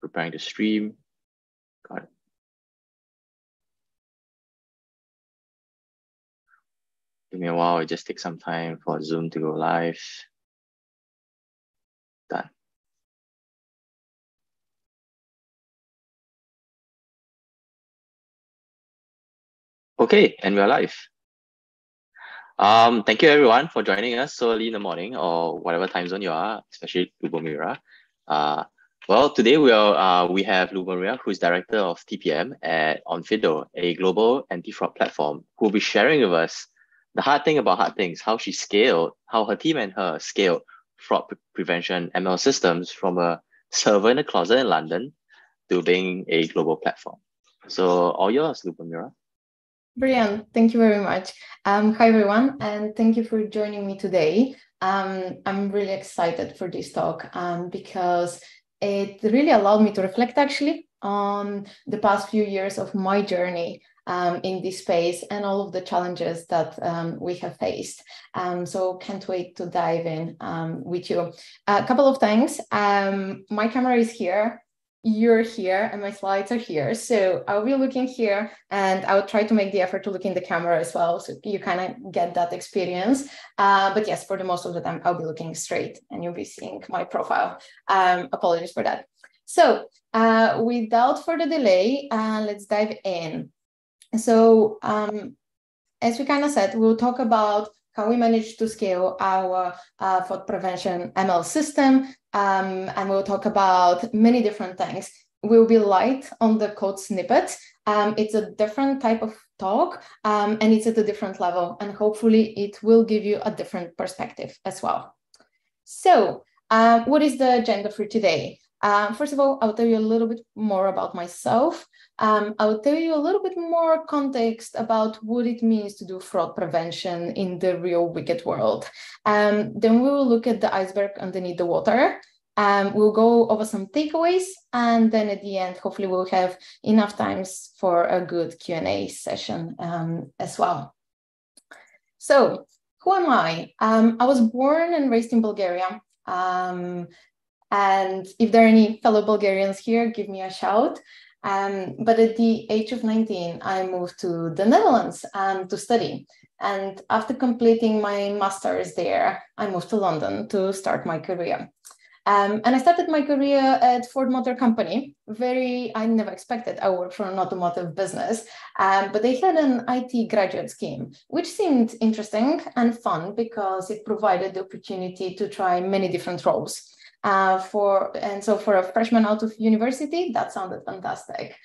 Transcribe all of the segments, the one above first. preparing the stream. Got it. Give me a while, it just takes some time for Zoom to go live. Done. Okay, and we're live. Thank you everyone for joining us so early in the morning or whatever time zone you are, especially Lyubomira. Well, today we have Lyubomira, who is Director of TPM at Onfido, a global anti-fraud platform, who will be sharing with us the hard thing about hard things, how she scaled, how her team and her scaled fraud prevention ML systems from a server in a closet in London to being a global platform. So all yours, Lyubomira. Brilliant. Thank you very much. Hi, everyone, and thank you for joining me today. I'm really excited for this talk because it really allowed me to reflect actually on the past few years of my journey in this space and all of the challenges that we have faced. So can't wait to dive in with you. A couple of things. My camera is here, you're here, and my slides are here. So I'll be looking here and I'll try to make the effort to look in the camera as well. So you kind of get that experience. But yes, for the most of the time, I'll be looking straight and you'll be seeing my profile. Apologies for that. So without further delay, let's dive in. So as we kind of said, we'll talk about how we managed to scale our fraud prevention ML system, and we'll talk about many different things. We'll be light on the code snippets. It's a different type of talk, and it's at a different level, and hopefully it will give you a different perspective as well. So what is the agenda for today? First of all, I'll tell you a little bit more about myself. I'll tell you a little bit more context about what it means to do fraud prevention in the real wicked world. Then we will look at the iceberg underneath the water. We'll go over some takeaways, and then at the end, hopefully we'll have enough time for a good Q&A session as well. So who am I? I was born and raised in Bulgaria. And if there are any fellow Bulgarians here, give me a shout. But at the age of 19, I moved to the Netherlands to study. And after completing my master's there, I moved to London to start my career. And I started my career at Ford Motor Company. I never expected I worked for an automotive business, but they had an IT graduate scheme, which seemed interesting and fun because it provided the opportunity to try many different roles. So for a freshman out of university, that sounded fantastic.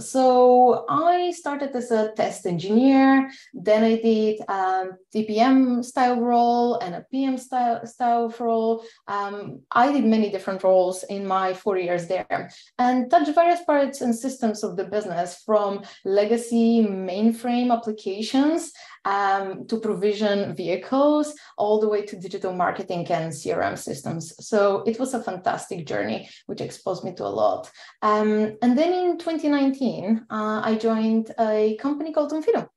So I started as a test engineer, then I did a TPM style role and a PM style role. I did many different roles in my 4 years there and touched various parts and systems of the business, from legacy mainframe applications to provision vehicles, all the way to digital marketing and CRM systems. So it was a fantastic journey, which exposed me to a lot. And then in 2019, I joined a company called Onfido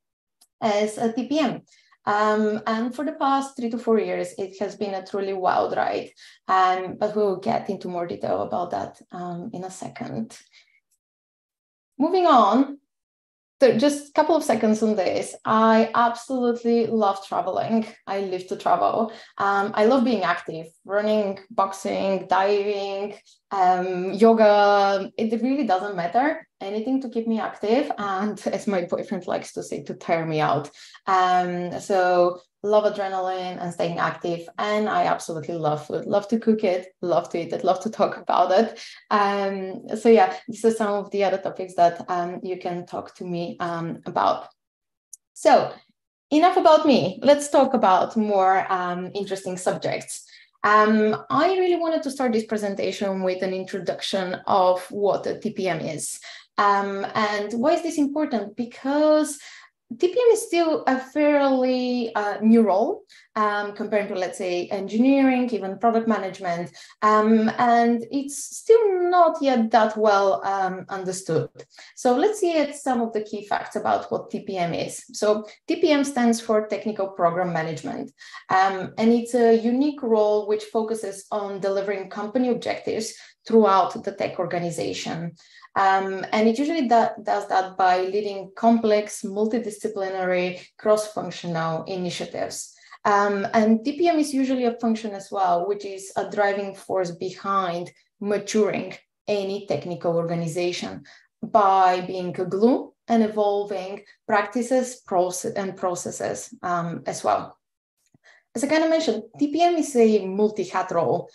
as a TPM. And for the past 3 to 4 years, it has been a truly wild ride. But we'll get into more detail about that in a second. Moving on. So just a couple of seconds on this. I absolutely love traveling. I live to travel. I love being active, running, boxing, diving, yoga. It really doesn't matter. Anything to keep me active. And as my boyfriend likes to say, to tire me out. So love adrenaline and staying active. And I absolutely love food. Love to cook it, love to eat it, love to talk about it. So yeah, these are some of the other topics that you can talk to me about. So enough about me. Let's talk about more interesting subjects. I really wanted to start this presentation with an introduction of what a TPM is. And why is this important? Because TPM is still a fairly new role compared to, let's say, engineering, even product management, and it's still not yet that well understood. So let's see at some of the key facts about what TPM is. So TPM stands for Technical Program Management, and it's a unique role which focuses on delivering company objectives throughout the tech organization. And it usually does that by leading complex, multidisciplinary, cross-functional initiatives. And TPM is usually a function as well, which is a driving force behind maturing any technical organization by being a glue and evolving practices and processes as well. As I kind of mentioned, TPM is a multi-hat role,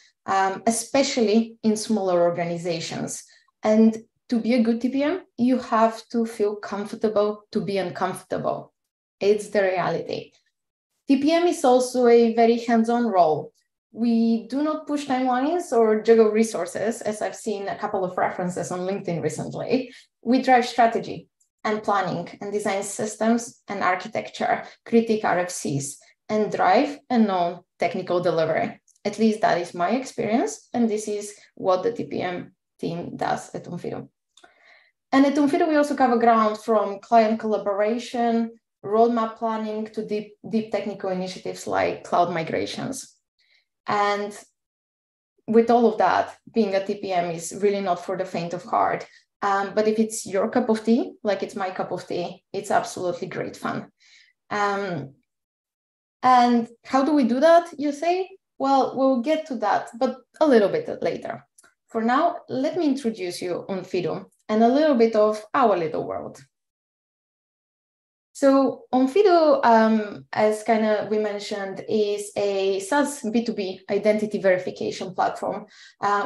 especially in smaller organizations. And to be a good TPM, you have to feel comfortable to be uncomfortable. It's the reality. TPM is also a very hands-on role. We do not push timelines or juggle resources, as I've seen a couple of references on LinkedIn recently. We drive strategy and planning and design systems and architecture, critique RFCs, and drive and own technical delivery. At least that is my experience, and this is what the TPM team does at Onfido. And at Onfido, we also cover ground from client collaboration, roadmap planning to deep technical initiatives like cloud migrations. And with all of that, being a TPM is really not for the faint of heart. But if it's your cup of tea, like it's my cup of tea, it's absolutely great fun. And how do we do that, you say? Well, we'll get to that, but a little bit later. For now, let me introduce you on Onfido and a little bit of our little world. So Onfido, as kind of we mentioned, is a SaaS B2B identity verification platform,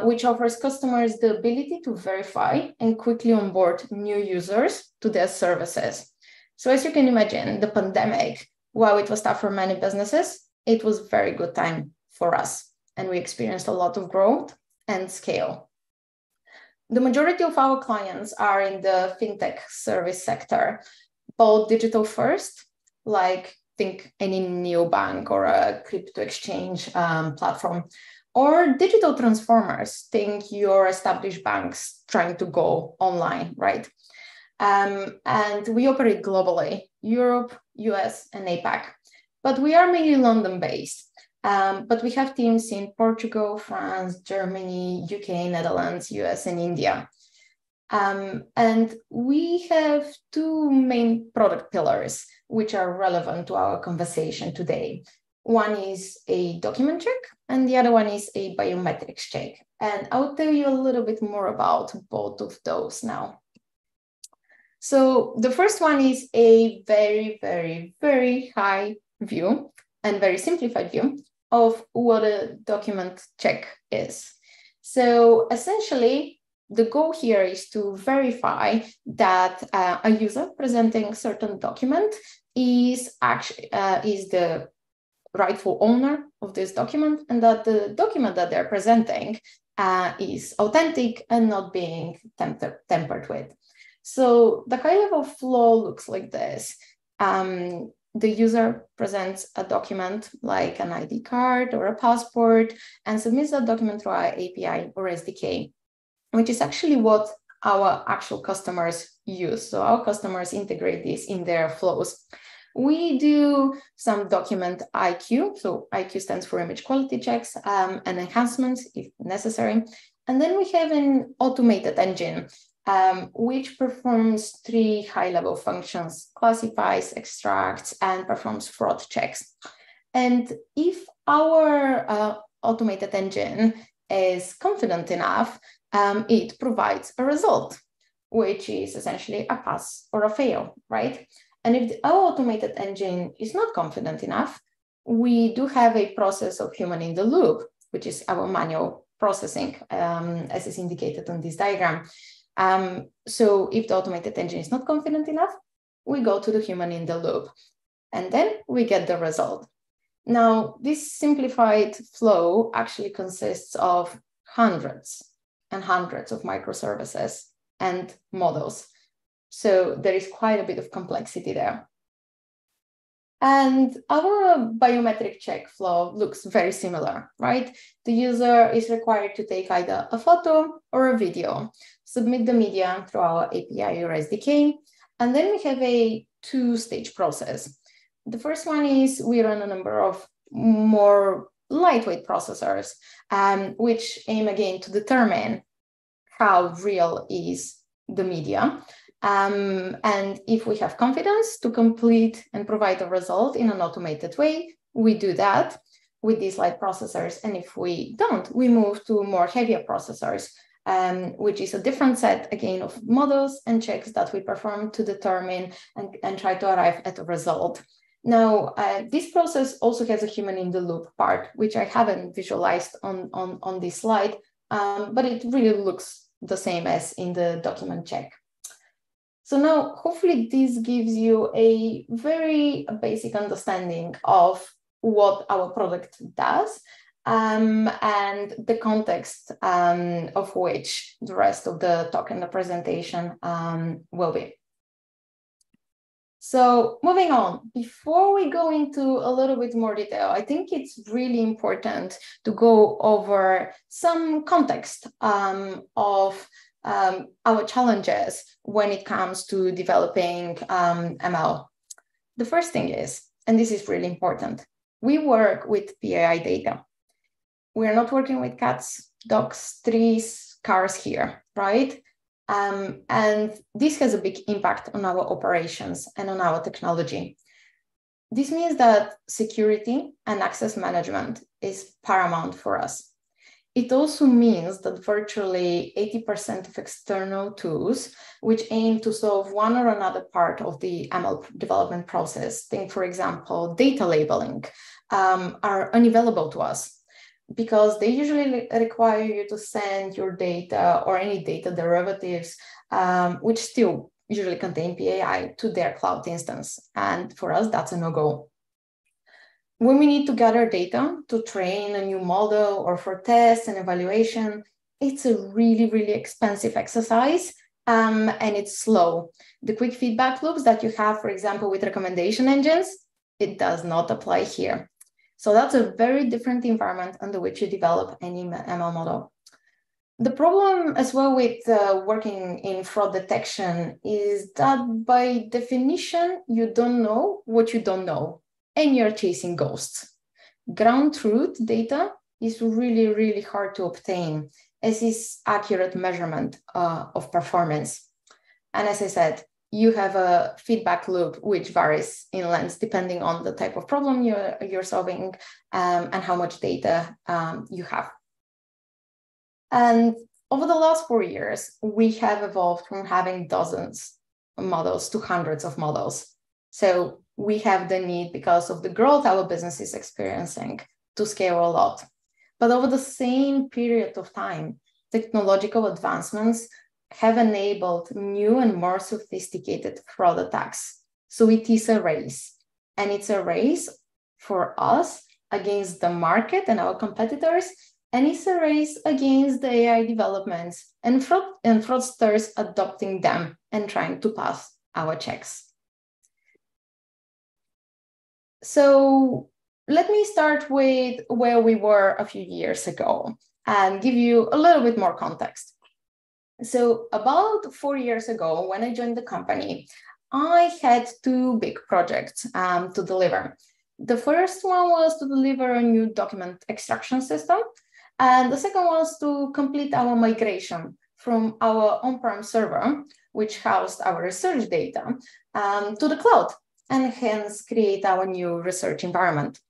which offers customers the ability to verify and quickly onboard new users to their services. So as you can imagine, the pandemic, while it was tough for many businesses, it was a very good time for us. And we experienced a lot of growth and scale. The majority of our clients are in the fintech service sector, both digital first, like think any neobank or a crypto exchange platform, or digital transformers, think your established banks trying to go online, right? And we operate globally, Europe, US, and APAC. But we are mainly London-based, but we have teams in Portugal, France, Germany, UK, Netherlands, US, and India. And we have two main product pillars, which are relevant to our conversation today. One is a document check, and the other one is a biometrics check. And I'll tell you a little bit more about both of those now. So the first one is a very, very, very high view and very simplified view of what a document check is. So essentially, the goal here is to verify that a user presenting certain document is actually the rightful owner of this document, and that the document that they're presenting is authentic and not being tampered with. So the high level flow looks like this. The user presents a document like an ID card or a passport and submits that document through our API or SDK, which is actually what our actual customers use. So our customers integrate this in their flows. We do some document IQ. So IQ stands for image quality checks and enhancements if necessary. And then we have an automated engine, which performs three high-level functions: classifies, extracts, and performs fraud checks. And if our automated engine is confident enough, it provides a result, which is essentially a pass or a fail, right? And if our automated engine is not confident enough, we do have a process of human in the loop, which is our manual processing, as is indicated on this diagram. So if the automated engine is not confident enough, we go to the human in the loop, and then we get the result. Now, this simplified flow actually consists of hundreds and hundreds of microservices and models. So there is quite a bit of complexity there. And our biometric check flow looks very similar, right? The user is required to take either a photo or a video, submit the media through our API or SDK, and then we have a two-stage process. The first one is we run a number of more lightweight processors, which aim again to determine how real is the media. And if we have confidence to complete and provide a result in an automated way, we do that with these light processors. And if we don't, we move to more heavier processors, which is a different set, again, of models and checks that we perform to determine and try to arrive at a result. Now, this process also has a human in the loop part, which I haven't visualized on this slide, but it really looks the same as in the document check. So now, hopefully this gives you a very basic understanding of what our product does and the context of which the rest of the talk and the presentation will be. So moving on, before we go into a little bit more detail, I think it's really important to go over some context of our challenges when it comes to developing ML. The first thing is, and this is really important, we work with PII data. We're not working with cats, dogs, trees, cars here, right? And this has a big impact on our operations and on our technology. This means that security and access management is paramount for us. It also means that virtually 80% of external tools, which aim to solve one or another part of the ML development process, think, for example, data labeling, are unavailable to us because they usually require you to send your data or any data derivatives, which still usually contain PII, to their cloud instance. And for us, that's a no-go. When we need to gather data to train a new model or for tests and evaluation, it's a really, really expensive exercise and it's slow. The quick feedback loops that you have, for example, with recommendation engines, it does not apply here. So that's a very different environment under which you develop any ML model. The problem as well with working in fraud detection is that by definition, you don't know what you don't know. And you're chasing ghosts. Ground truth data is really, really hard to obtain, as is accurate measurement of performance. And as I said, you have a feedback loop which varies in length depending on the type of problem you're solving and how much data you have. And over the last 4 years, we have evolved from having dozens of models to hundreds of models. So we have the need, because of the growth our business is experiencing, to scale a lot. But over the same period of time, technological advancements have enabled new and more sophisticated fraud attacks. So it is a race. And it's a race for us against the market and our competitors. And it's a race against the AI developments and fraudsters adopting them and trying to pass our checks. So let me start with where we were a few years ago and give you a little bit more context. So about 4 years ago, when I joined the company, I had two big projects to deliver. The first one was to deliver a new document extraction system. And the second was to complete our migration from our on-prem server, which housed our research data, to the cloud, and hence create our new research environment.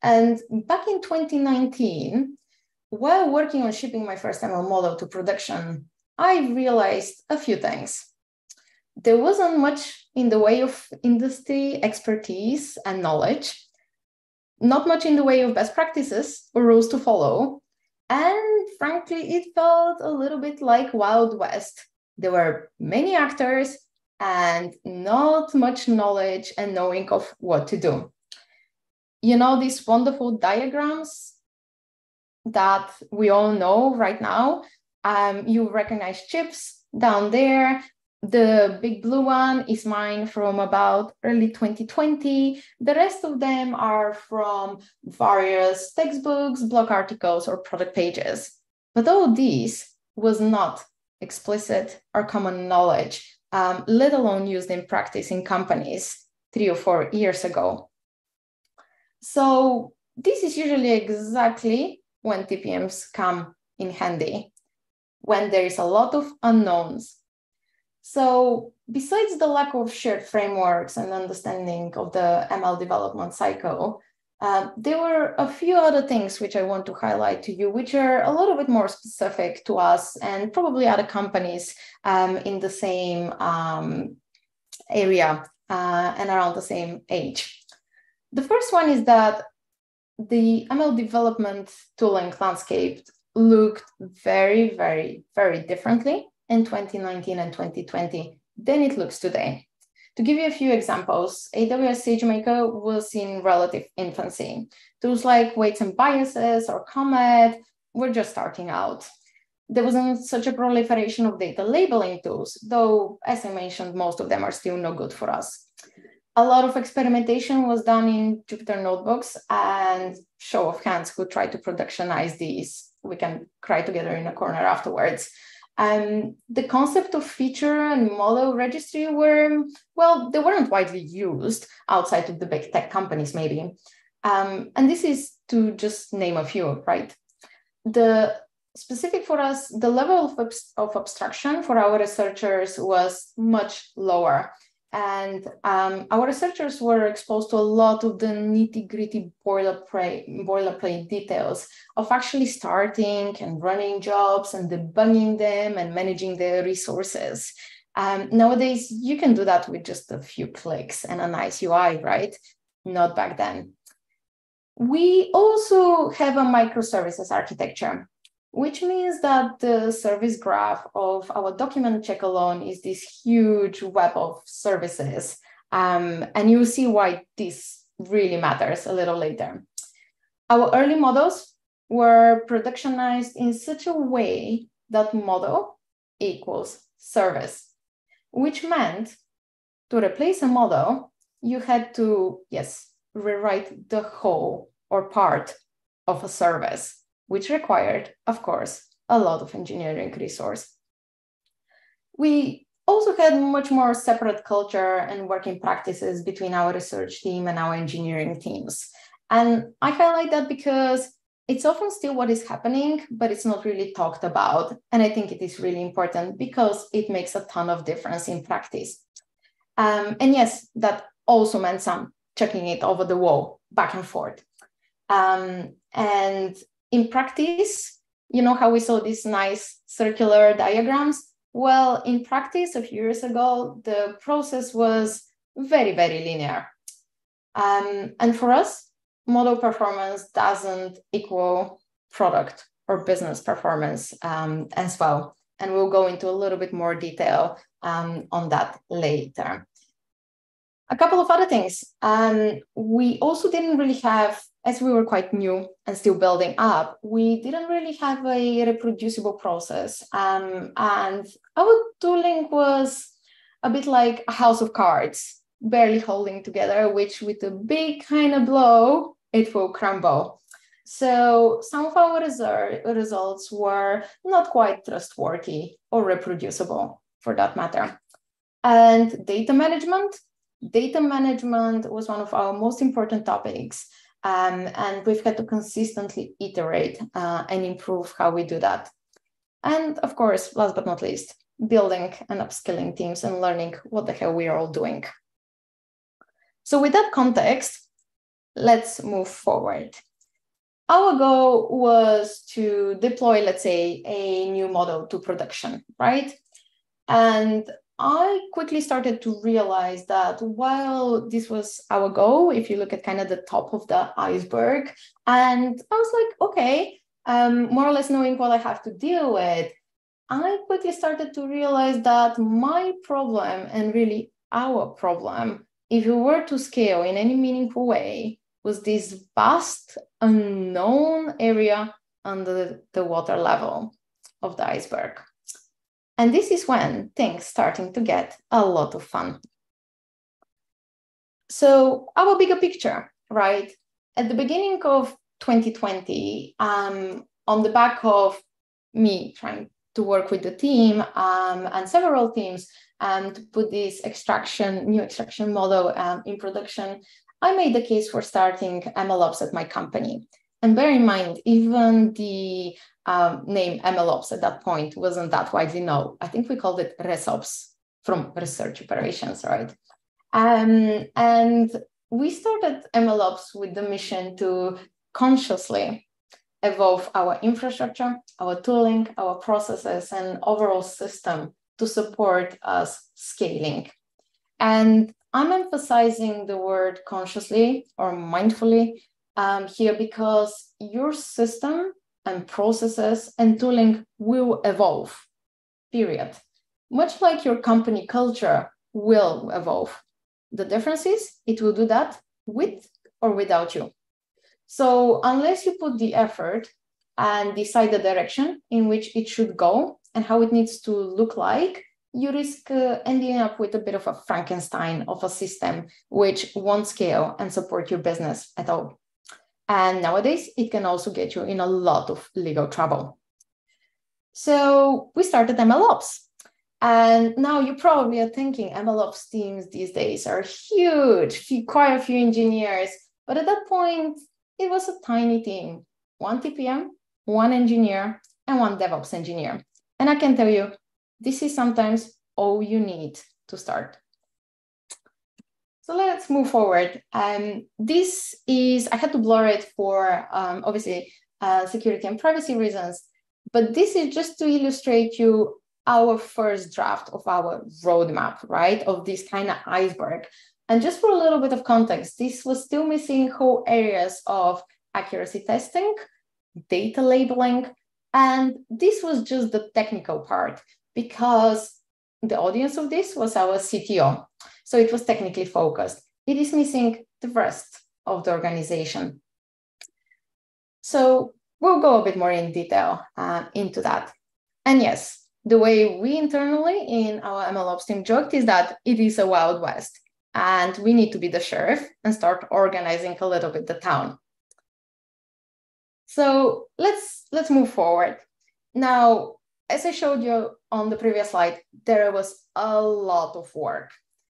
And back in 2019, while working on shipping my first ML model to production, I realized a few things. There wasn't much in the way of industry expertise and knowledge, not much in the way of best practices or rules to follow. And frankly, it felt a little bit like Wild West. There were many actors, and not much knowledge and knowing of what to do. You know, these wonderful diagrams that we all know right now, you recognize chips down there. The big blue one is mine from about early 2020. The rest of them are from various textbooks, blog articles, or product pages. But all these was not explicit or common knowledge, let alone used in practice in companies 3 or 4 years ago. So this is usually exactly when TPMs come in handy. when there is a lot of unknowns. So besides the lack of shared frameworks and understanding of the ML development cycle, there were a few other things which I want to highlight to you, which are a little bit more specific to us and probably other companies in the same area and around the same age. The first one is that the ML development tooling landscape looked very, very, very differently in 2019 and 2020 than it looks today. To give you a few examples, AWS SageMaker was in relative infancy. Tools like Weights and Biases or Comet were just starting out. There wasn't such a proliferation of data labeling tools, though, as I mentioned, most of them are still no good for us. A lot of experimentation was done in Jupyter Notebooks, and show of hands who tried to productionize these. We can cry together in a corner afterwards. The concept of feature and model registry were, well, they weren't widely used outside of the big tech companies, maybe. And this is to just name a few, right? The specific for us, the level of abstraction for our researchers was much lower. And our researchers were exposed to a lot of the nitty-gritty boilerplate details of actually starting and running jobs and debugging them and managing their resources. Nowadays, you can do that with just a few clicks and a nice UI, right? Not back then. We also have a microservices architecture, which means that the service graph of our document check alone is this huge web of services. And you'll see why this really matters a little later. Our early models were productionized in such a way that model equals service, which meant to replace a model, you had to, yes, rewrite the whole or part of a service, which required, of course, a lot of engineering resource. We also had much more separate culture and working practices between our research team and our engineering teams. And I highlight that because it's often still what is happening, but it's not really talked about. And I think it is really important because it makes a ton of difference in practice. And yes, that also meant some chucking it over the wall, back and forth. In practice, you know how we saw these nice circular diagrams? Well, in practice a few years ago, the process was very, very linear. And for us, model performance doesn't equal product or business performance as well. And we'll go into a little bit more detail on that later. A couple of other things. We also didn't really have, as we were quite new and still building up, we didn't really have a reproducible process. And our tooling was a bit like a house of cards, barely holding together, which with a big kind of blow, it will crumble. So some of our results were not quite trustworthy or reproducible for that matter. And data management. Data management was one of our most important topics, and we've had to consistently iterate and improve how we do that. And of course, last but not least, building and upskilling teams and learning what the hell we are all doing. So with that context, let's move forward. Our goal was to deploy, let's say, a new model to production, right? And I quickly started to realize that while this was our goal, if you look at kind of the top of the iceberg, and I was like, okay, more or less knowing what I have to deal with, I quickly started to realize that my problem, and really our problem, if we were to scale in any meaningful way, was this vast unknown area under the water level of the iceberg. And this is when things starting to get a lot of fun. So our bigger picture, right? At the beginning of 2020, on the back of me trying to work with the team and several teams to put this new extraction model in production, I made the case for starting MLOps at my company. And bear in mind, even the name MLOps at that point wasn't that widely known. I think we called it ResOps, from research operations, right? And we started MLOps with the mission to consciously evolve our infrastructure, our tooling, our processes, and overall system to support us scaling. And I'm emphasizing the word consciously or mindfully here, because your system and processes and tooling will evolve, period. Much like your company culture will evolve. The difference is it will do that with or without you. So unless you put the effort and decide the direction in which it should go and how it needs to look like, you risk ending up with a bit of a Frankenstein of a system which won't scale and support your business at all. And nowadays, it can also get you in a lot of legal trouble. So we started MLOps. And now you probably are thinking MLOps teams these days are huge, quite a few engineers. But at that point, it was a tiny team, one TPM, one engineer, and one DevOps engineer. And I can tell you, this is sometimes all you need to start. So let's move forward. This is, I had to blur it for obviously security and privacy reasons, but this is just to illustrate you our first draft of our roadmap, right? Of this kind of iceberg. And just for a little bit of context, this was still missing whole areas of accuracy testing, data labeling, and this was just the technical part because the audience of this was our CTO. So it was technically focused. It is missing the rest of the organization. So we'll go a bit more in detail into that. And yes, the way we internally in our MLOps team joked is that it is a Wild West and we need to be the sheriff and start organizing a little bit the town. So let's move forward. Now, as I showed you on the previous slide, there was a lot of work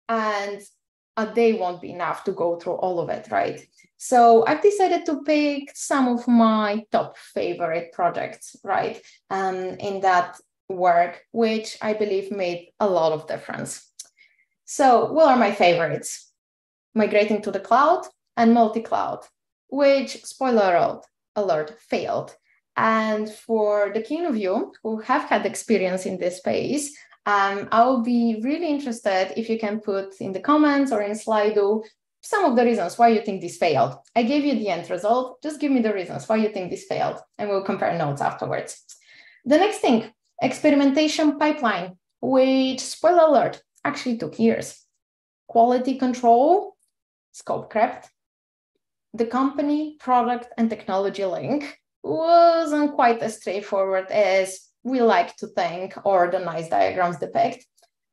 and a day won't be enough to go through all of it, right? So I've decided to pick some of my top favorite projects, right? In that work, which I believe made a lot of difference. So what are my favorites? Migrating to the cloud and multi-cloud, which, spoiler alert, failed. And for the keen of you who have had experience in this space, I'll be really interested if you can put in the comments or in Slido some of the reasons why you think this failed. I gave you the end result, just give me the reasons why you think this failed, and we'll compare notes afterwards. The next thing, experimentation pipeline, which, spoiler alert, actually took years. Quality control, scope crept. The company, product, and technology link wasn't quite as straightforward as we like to think or the nice diagrams depict.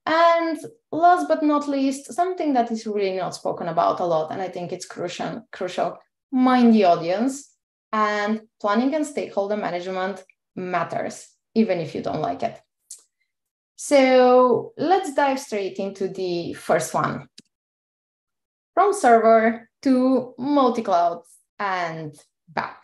And last but not least, something that is really not spoken about a lot, and I think it's crucial, mind the audience, and planning and stakeholder management matters, even if you don't like it. So let's dive straight into the first one. From server to multi-cloud and back.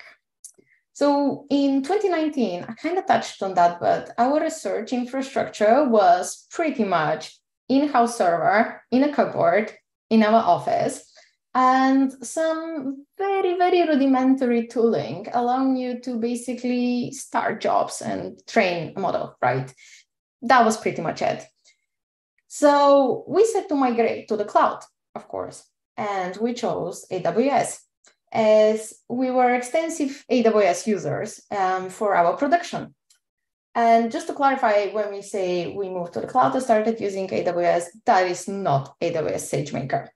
So in 2019, I kind of touched on that, but our research infrastructure was pretty much in-house server, in a cupboard, in our office, and some very, very rudimentary tooling allowing you to basically start jobs and train a model, right? That was pretty much it. So we said to migrate to the cloud, of course, and we chose AWS as we were extensive AWS users for our production. And just to clarify, when we say we moved to the cloud and started using AWS, that is not AWS SageMaker.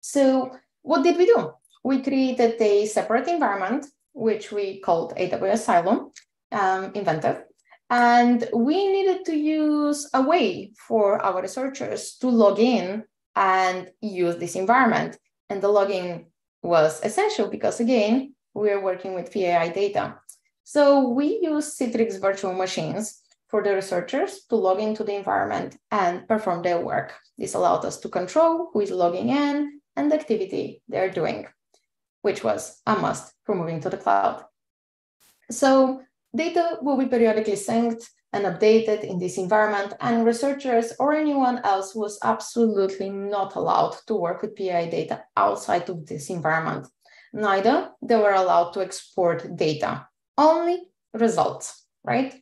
So what did we do? We created a separate environment, which we called AWS Silo, Inventive, and we needed to use a way for our researchers to log in and use this environment. And the login was essential because, again, we're working with PII data. So we use Citrix virtual machines for the researchers to log into the environment and perform their work. This allowed us to control who is logging in, and the activity they're doing, which was a must for moving to the cloud. So Data will be periodically synced and updated in this environment, and researchers or anyone else was absolutely not allowed to work with PII data outside of this environment. Neither they were allowed to export data, only results, right?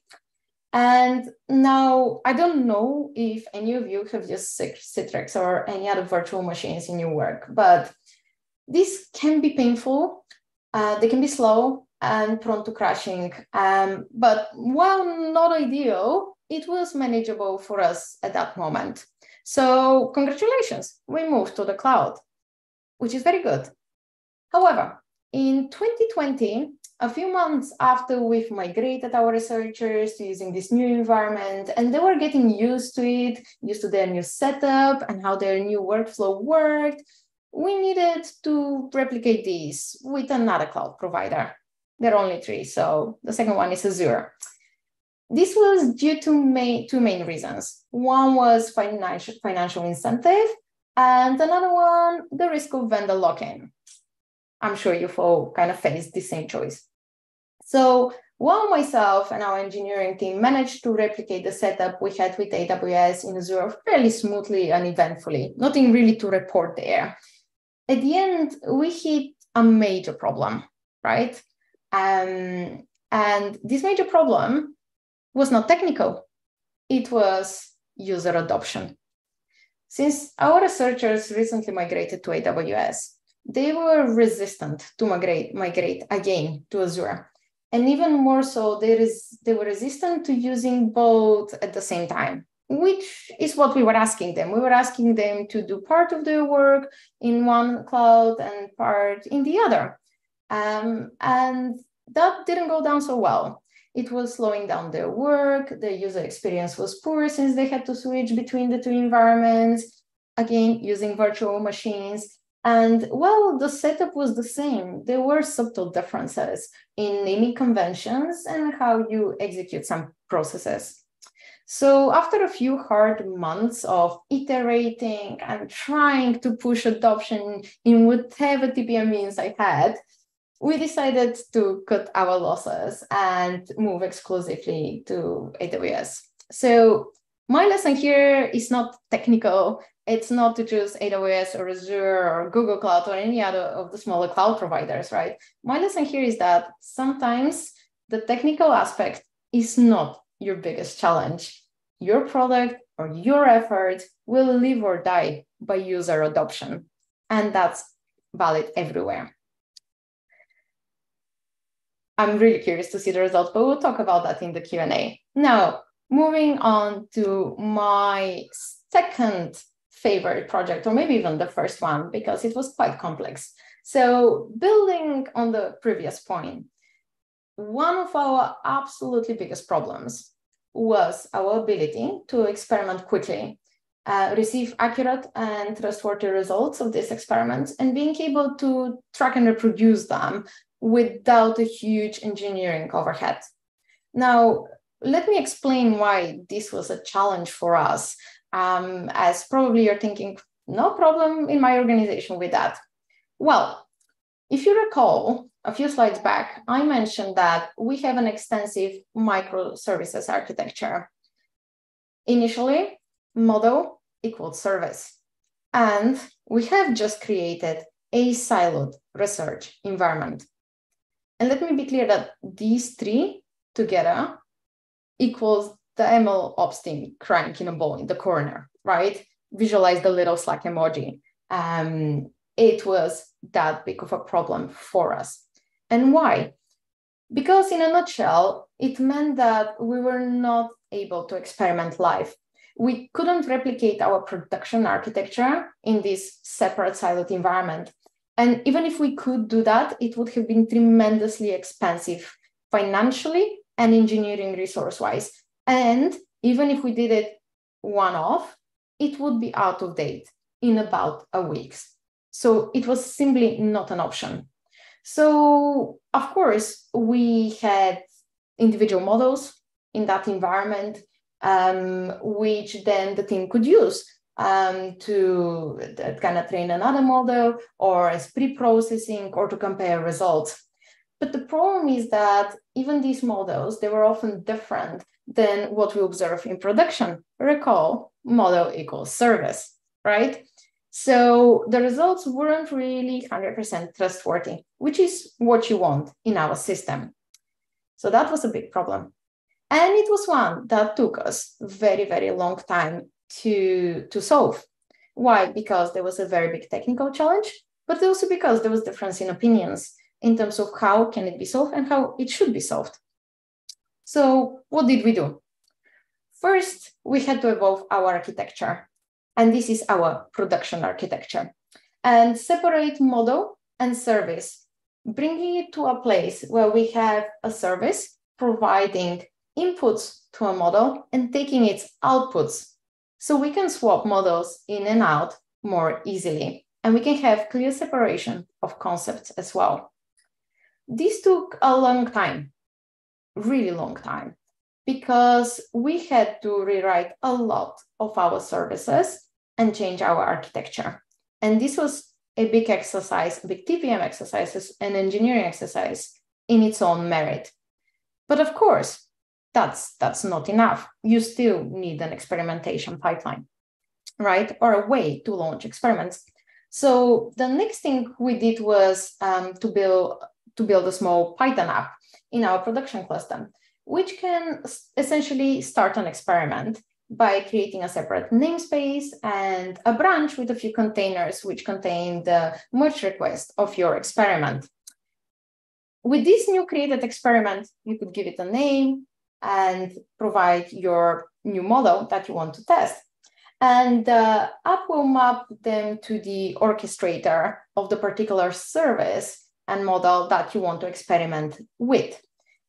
And now, I don't know if any of you have used Citrix or any other virtual machines in your work, but this can be painful. They can be slow and prone to crashing. But while not ideal, it was manageable for us at that moment. So congratulations, we moved to the cloud, which is very good. However, in 2020, a few months after we've migrated our researchers to using this new environment, and they were getting used to it, used to their new setup and how their new workflow worked, we needed to replicate this with another cloud provider. There are only three, so the second one is Azure. This was due to two main reasons. One was financial incentive, and another one, the risk of vendor lock-in. I'm sure you've all kind of faced the same choice. So while myself and our engineering team managed to replicate the setup we had with AWS in Azure fairly smoothly and eventfully, nothing really to report there. At the end, we hit a major problem, right? And this major problem was not technical. It was user adoption. Since our researchers recently migrated to AWS, they were resistant to migrate again to Azure. And even more so, they were resistant to using both at the same time, which is what we were asking them. We were asking them to do part of their work in one cloud and part in the other. And that didn't go down so well. It was slowing down their work. The user experience was poor since they had to switch between the two environments, again, using virtual machines. And while the setup was the same, there were subtle differences in naming conventions and how you execute some processes. So after a few hard months of iterating and trying to push adoption in whatever TPM means I had, we decided to cut our losses and move exclusively to AWS. So my lesson here is not technical. It's not to choose AWS or Azure or Google Cloud or any other of the smaller cloud providers, right? My lesson here is that sometimes the technical aspect is not your biggest challenge. Your product or your effort will live or die by user adoption, and that's valid everywhere. I'm really curious to see the results, but we'll talk about that in the Q&A. Now, moving on to my second favorite project, or maybe even the first one, because it was quite complex. So building on the previous point, one of our absolutely biggest problems was our ability to experiment quickly, receive accurate and trustworthy results of these experiments, and being able to track and reproduce them without a huge engineering overhead. Now, let me explain why this was a challenge for us. As probably you're thinking, no problem in my organization with that. Well, if you recall, a few slides back, I mentioned that we have an extensive microservices architecture. Initially, model equals service. And we have just created a siloed research environment. And let me be clear that these three together equals the MLOps team crying in a ball in the corner, right? Visualize the little Slack emoji. It was that big of a problem for us. And why? Because in a nutshell, it meant that we were not able to experiment live. We couldn't replicate our production architecture in this separate siloed environment. And even if we could do that, it would have been tremendously expensive financially and engineering resource-wise. And even if we did it one-off, it would be out of date in about a week. So it was simply not an option. So of course, we had individual models in that environment, which then the team could use to kind of train another model or as pre-processing or to compare results. But the problem is that even these models, they were often different than what we observe in production. Recall, model equals service, right? So the results weren't really 100% trustworthy, which is what you want in our system. So that was a big problem. And it was one that took us very, very long time to solve. Why? Because there was a very big technical challenge, but also because there was difference in opinions in terms of how can it be solved and how it should be solved. So what did we do? First, we had to evolve our architecture. And this is our production architecture. And separate model and service, bringing it to a place where we have a service providing inputs to a model and taking its outputs. So we can swap models in and out more easily. And we can have clear separation of concepts as well. This took a long time, really long time, because we had to rewrite a lot of our services and change our architecture. And this was a big exercise, a big TPM exercise, an engineering exercise in its own merit. But of course, that's not enough. You still need an experimentation pipeline, right? Or a way to launch experiments. So the next thing we did was to build a small Python app in our production cluster, which can essentially start an experiment by creating a separate namespace and a branch with a few containers which contain the merge request of your experiment. With this new created experiment, you could give it a name and provide your new model that you want to test. And the app will map them to the orchestrator of the particular service and model that you want to experiment with.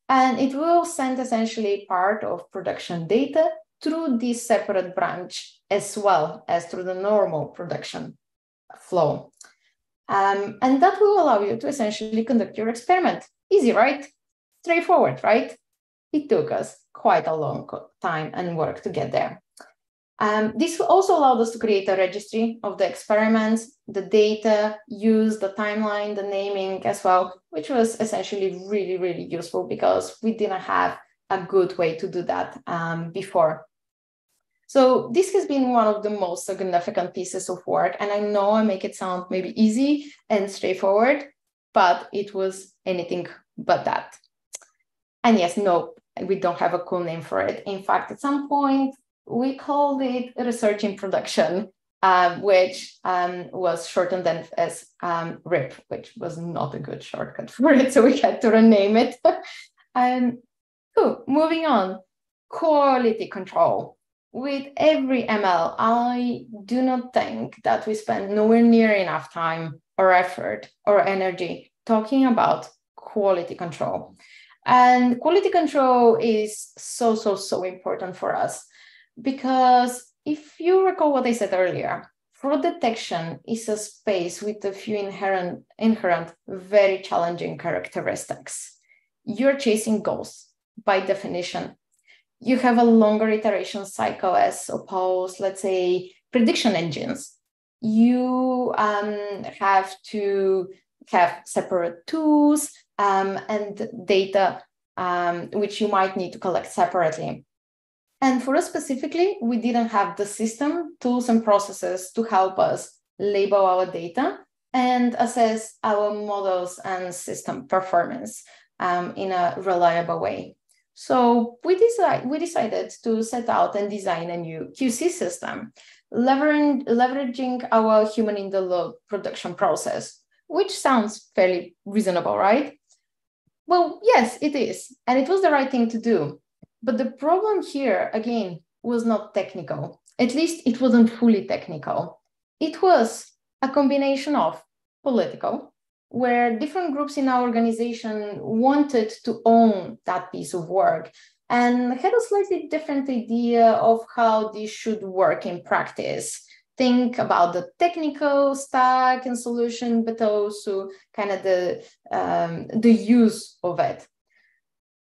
And it will send essentially part of production data through this separate branch as well as through the normal production flow. And that will allow you to essentially conduct your experiment. Easy, right? Straightforward, right? It took us quite a long time and work to get there. This also allowed us to create a registry of the experiments, the data, use the timeline, the naming as well, which was essentially really, really useful because we didn't have a good way to do that before. So this has been one of the most significant pieces of work. And I know I make it sound maybe easy and straightforward, but it was anything but that. And yes, no, we don't have a cool name for it. In fact, at some point, we called it research in production, which was shortened then as RIP, which was not a good shortcut for it. So we had to rename it. Moving on, quality control. With every ML, I do not think that we spend nowhere near enough time or effort or energy talking about quality control. And quality control is so, so, so important for us. Because if you recall what I said earlier, fraud detection is a space with a few inherent, very challenging characteristics. You're chasing goals by definition. You have a longer iteration cycle as opposed, let's say, prediction engines. You have to have separate tools and data, which you might need to collect separately. And for us specifically, we didn't have the system, tools, and processes to help us label our data and assess our models and system performance in a reliable way. So we decided to set out and design a new QC system, leveraging our human-in-the-loop production process, which sounds fairly reasonable, right? Well, yes, it is. And it was the right thing to do. But the problem here, again, was not technical. At least it wasn't fully technical. It was a combination of political, where different groups in our organization wanted to own that piece of work and had a slightly different idea of how this should work in practice. Think about the technical stack and solution, but also kind of the use of it.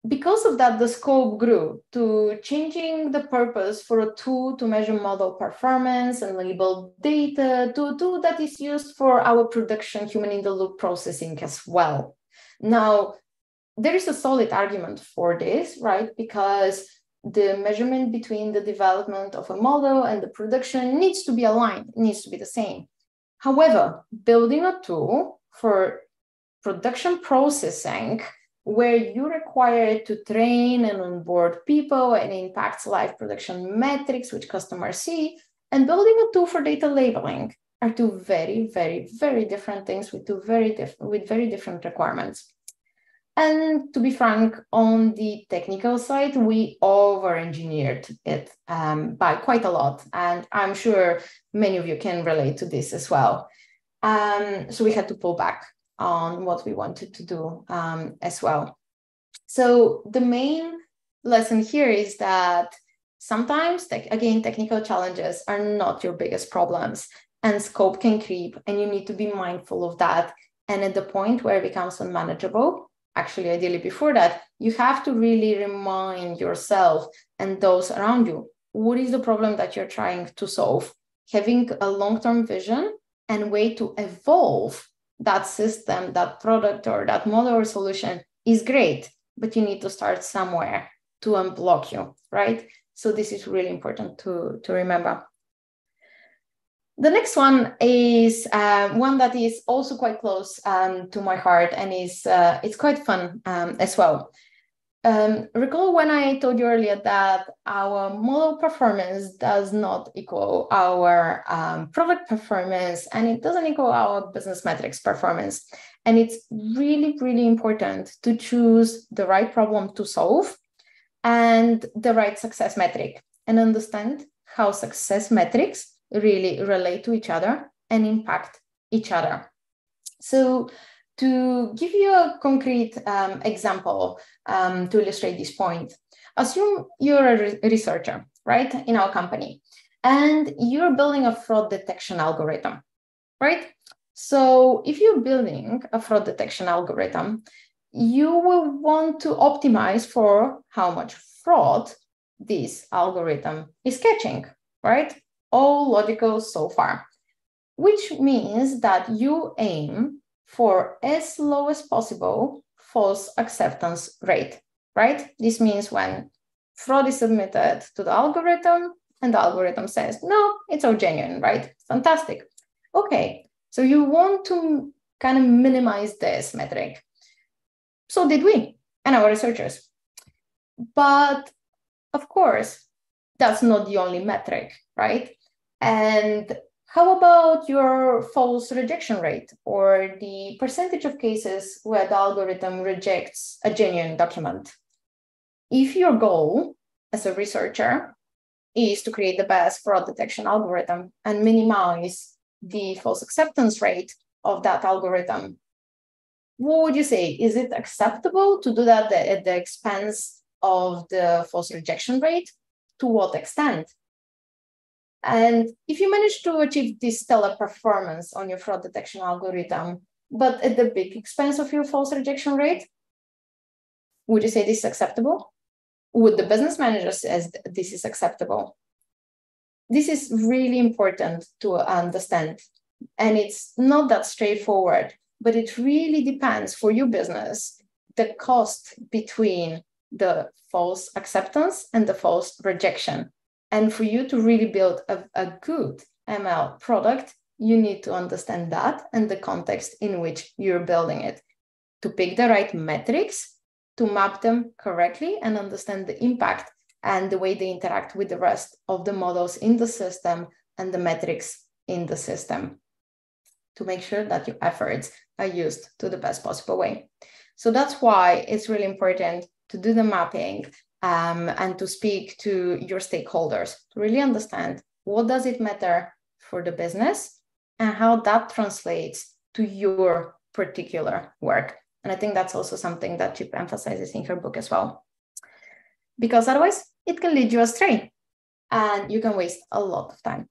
Because of that, the scope grew to changing the purpose for a tool to measure model performance and label data to a tool that is used for our production human-in-the-loop processing as well. Now, there is a solid argument for this, right? Because the measurement between the development of a model and the production needs to be aligned, needs to be the same. However, building a tool for production processing where you require to train and onboard people and impacts live production metrics, which customers see, and building a tool for data labeling are two very, very, very different things with very different requirements. And to be frank, on the technical side, we over-engineered it by quite a lot. And I'm sure many of you can relate to this as well. So we had to pull back on what we wanted to do as well. So the main lesson here is that sometimes, technical challenges are not your biggest problems, and scope can creep, and you need to be mindful of that. And at the point where it becomes unmanageable, actually, ideally before that, you have to really remind yourself and those around you, what is the problem that you're trying to solve? Having a long-term vision and way to evolve that system, that product, or that model or solution is great, but you need to start somewhere to unblock you, right? So this is really important to remember. The next one is one that is also quite close to my heart, and is it's quite fun as well. Recall when I told you earlier that our model performance does not equal our product performance, and it doesn't equal our business metrics performance. And it's really, really important to choose the right problem to solve and the right success metric, and understand how success metrics really relate to each other and impact each other. So to give you a concrete example to illustrate this point, assume you're a researcher, right, in our company, and you're building a fraud detection algorithm, right? So if you're building a fraud detection algorithm, you will want to optimize for how much fraud this algorithm is catching, right? All logical so far, which means that you aim for as low as possible false acceptance rate, right? This means when fraud is submitted to the algorithm and the algorithm says, no, it's all genuine, right? Fantastic. Okay, so you want to kind of minimize this metric. So did we and our researchers. But of course, that's not the only metric, right? And how about your false rejection rate, or the percentage of cases where the algorithm rejects a genuine document? If your goal as a researcher is to create the best fraud detection algorithm and minimize the false acceptance rate of that algorithm, what would you say? Is it acceptable to do that at the expense of the false rejection rate? To what extent? And if you manage to achieve this stellar performance on your fraud detection algorithm, but at the big expense of your false rejection rate, would you say this is acceptable? Would the business manager say this is acceptable? This is really important to understand. And it's not that straightforward, but it really depends for your business, the cost between the false acceptance and the false rejection. And for you to really build a good ML product, you need to understand that and the context in which you're building it, to pick the right metrics, to map them correctly, and understand the impact and the way they interact with the rest of the models in the system and the metrics in the system, to make sure that your efforts are used to the best possible way. So that's why it's really important to do the mapping and to speak to your stakeholders, to really understand what does it matter for the business and how that translates to your particular work. And I think that's also something that Chip emphasizes in her book as well, because otherwise it can lead you astray and you can waste a lot of time.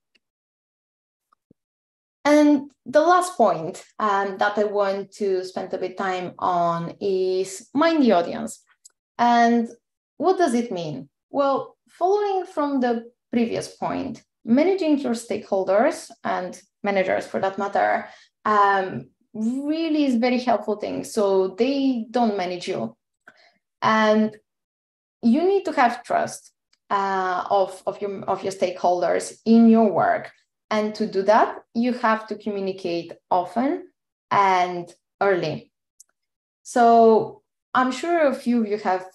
And the last point that I want to spend a bit of time on is mind the audience. And what does it mean? Well, following from the previous point, managing your stakeholders and managers for that matter, really is very helpful thing. So they don't manage you. And you need to have trust of your stakeholders in your work. And to do that, you have to communicate often and early. So I'm sure a few of you have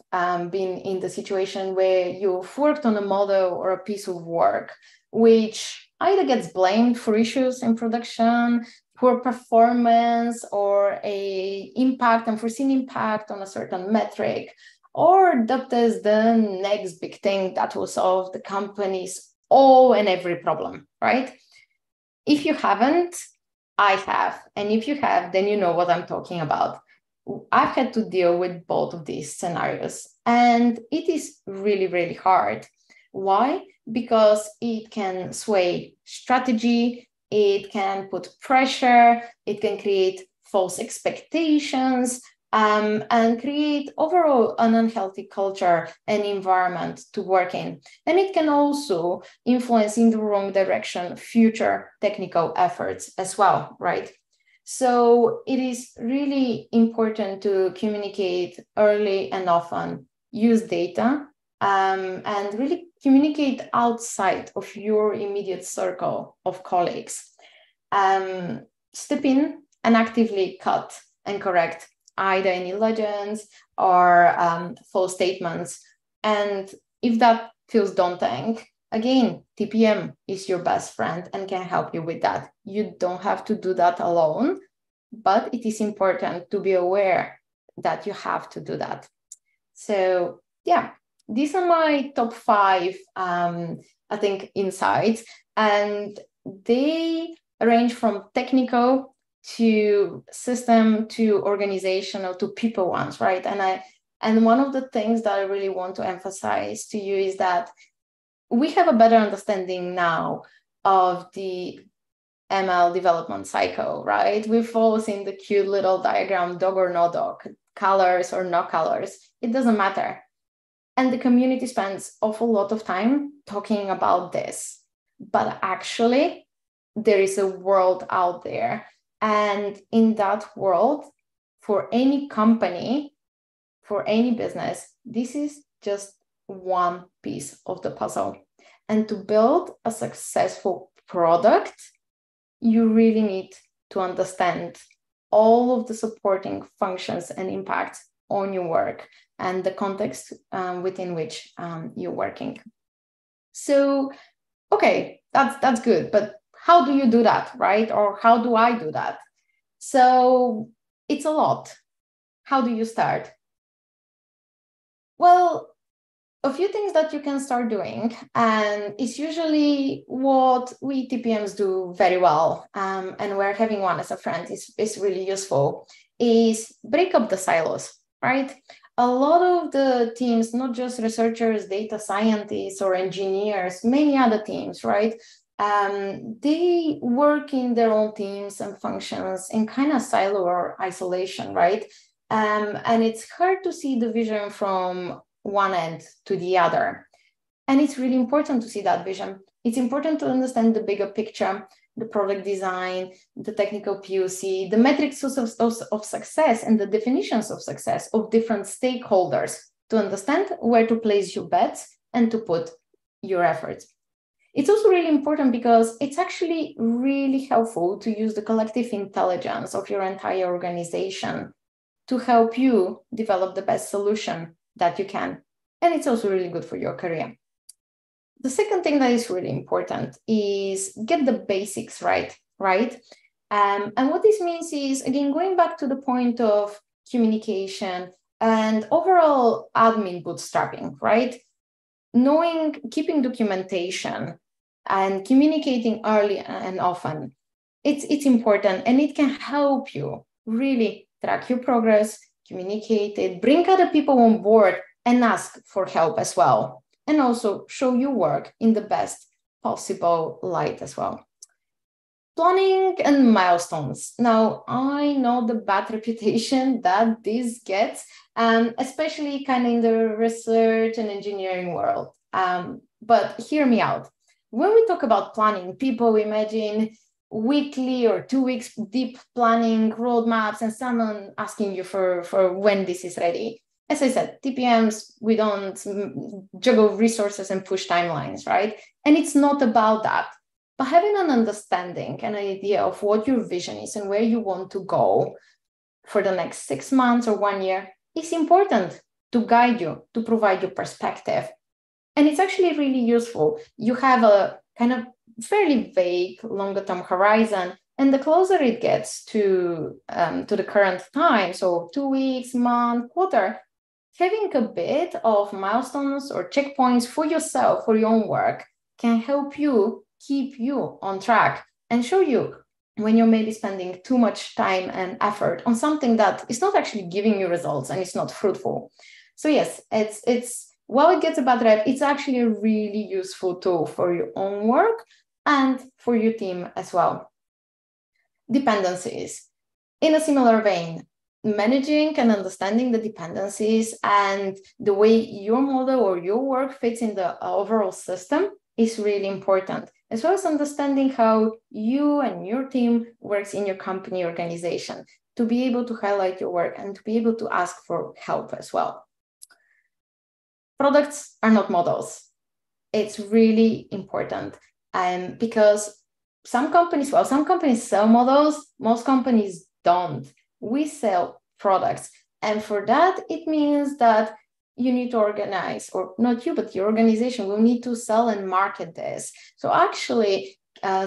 been in the situation where you've worked on a model or a piece of work, which either gets blamed for issues in production, poor performance, or a unforeseen impact on a certain metric, or dubbed as the next big thing that will solve the company's all and every problem, right? If you haven't, I have. And if you have, then you know what I'm talking about. I've had to deal with both of these scenarios. And it is really, really hard. Why? Because it can sway strategy, it can put pressure, it can create false expectations, and create overall an unhealthy culture and environment to work in. And it can also influence in the wrong direction future technical efforts as well, right? So it is really important to communicate early and often, use data, and really communicate outside of your immediate circle of colleagues. Step in and actively cut and correct either any legends or false statements. And if that feels daunting, again, TPM is your best friend and can help you with that. You don't have to do that alone, but it is important to be aware that you have to do that. So yeah, these are my top 5, I think, insights. And they range from technical to system, to organizational, to people ones, right? And one of the things that I really want to emphasize to you is that we have a better understanding now of the ML development cycle, right? We've all seen the cute little diagram, dog or no dog, colors or no colors, it doesn't matter. And the community spends an awful lot of time talking about this, but actually there is a world out there. And in that world, for any company, for any business, this is just one piece of the puzzle. And to build a successful product, you really need to understand all of the supporting functions and impacts on your work and the context within which you're working. So, okay, that's good, but how do you do that, right? Or how do I do that? So it's a lot. How do you start? Well, a few things that you can start doing, and it's usually what we TPMs do very well, and where having one as a friend is really useful, is break up the silos, right? A lot of the teams, not just researchers, data scientists, or engineers, many other teams, right? They work in their own teams and functions in kind of silo or isolation, right? And it's hard to see the vision from one end to the other. And it's really important to see that vision. It's important to understand the bigger picture, the product design, the technical POC, the metrics of success and the definitions of success of different stakeholders to understand where to place your bets and to put your efforts. It's also really important because it's actually really helpful to use the collective intelligence of your entire organization to help you develop the best solution that you can. And it's also really good for your career. The second thing that is really important is get the basics right, and what this means is, again, going back to the point of communication and overall admin bootstrapping, right? Knowing, keeping documentation, and communicating early and often, it's important, and it can help you really track your progress, communicate it, bring other people on board and ask for help as well, and also show your work in the best possible light as well. Planning and milestones. Now, I know the bad reputation that this gets, especially kind of in the research and engineering world. But hear me out. When we talk about planning, people imagine weekly or 2 weeks deep planning, roadmaps, and someone asking you for when this is ready. as I said, TPMs, we don't juggle resources and push timelines, right? And it's not about that. But having an understanding and an idea of what your vision is and where you want to go for the next 6 months or 1 year is important to guide you, to provide you perspective. And it's actually really useful. You have a kind of fairly vague longer-term horizon, and the closer it gets to the current time, so 2 weeks, month, quarter, having a bit of milestones or checkpoints for yourself, for your own work, can help you keep you on track and show you when you're maybe spending too much time and effort on something that is not actually giving you results and it's not fruitful. So yes, it's while it gets a bad rep, it's actually a really useful tool for your own work and for your team as well. Dependencies. In a similar vein, managing and understanding the dependencies and the way your model or your work fits in the overall system is really important, as well as understanding how you and your team works in your company organization, to be able to highlight your work and to be able to ask for help as well. Products are not models. It's really important because some companies sell models, most companies don't. We sell products. And for that, it means that you need to organize, or not you, but your organization will need to sell and market this. So actually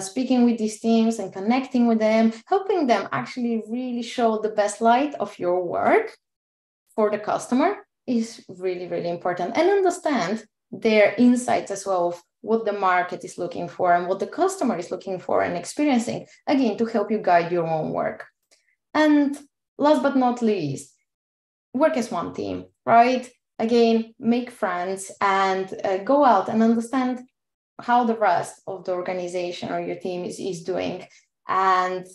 speaking with these teams and connecting with them, helping them actually really show the best light of your work for the customer is really, really important. And understand their insights as well of what the market is looking for and what the customer is looking for and experiencing, again, to help you guide your own work. And last but not least, work as one team, right? Again, make friends and go out and understand how the rest of the organization or your team is doing, and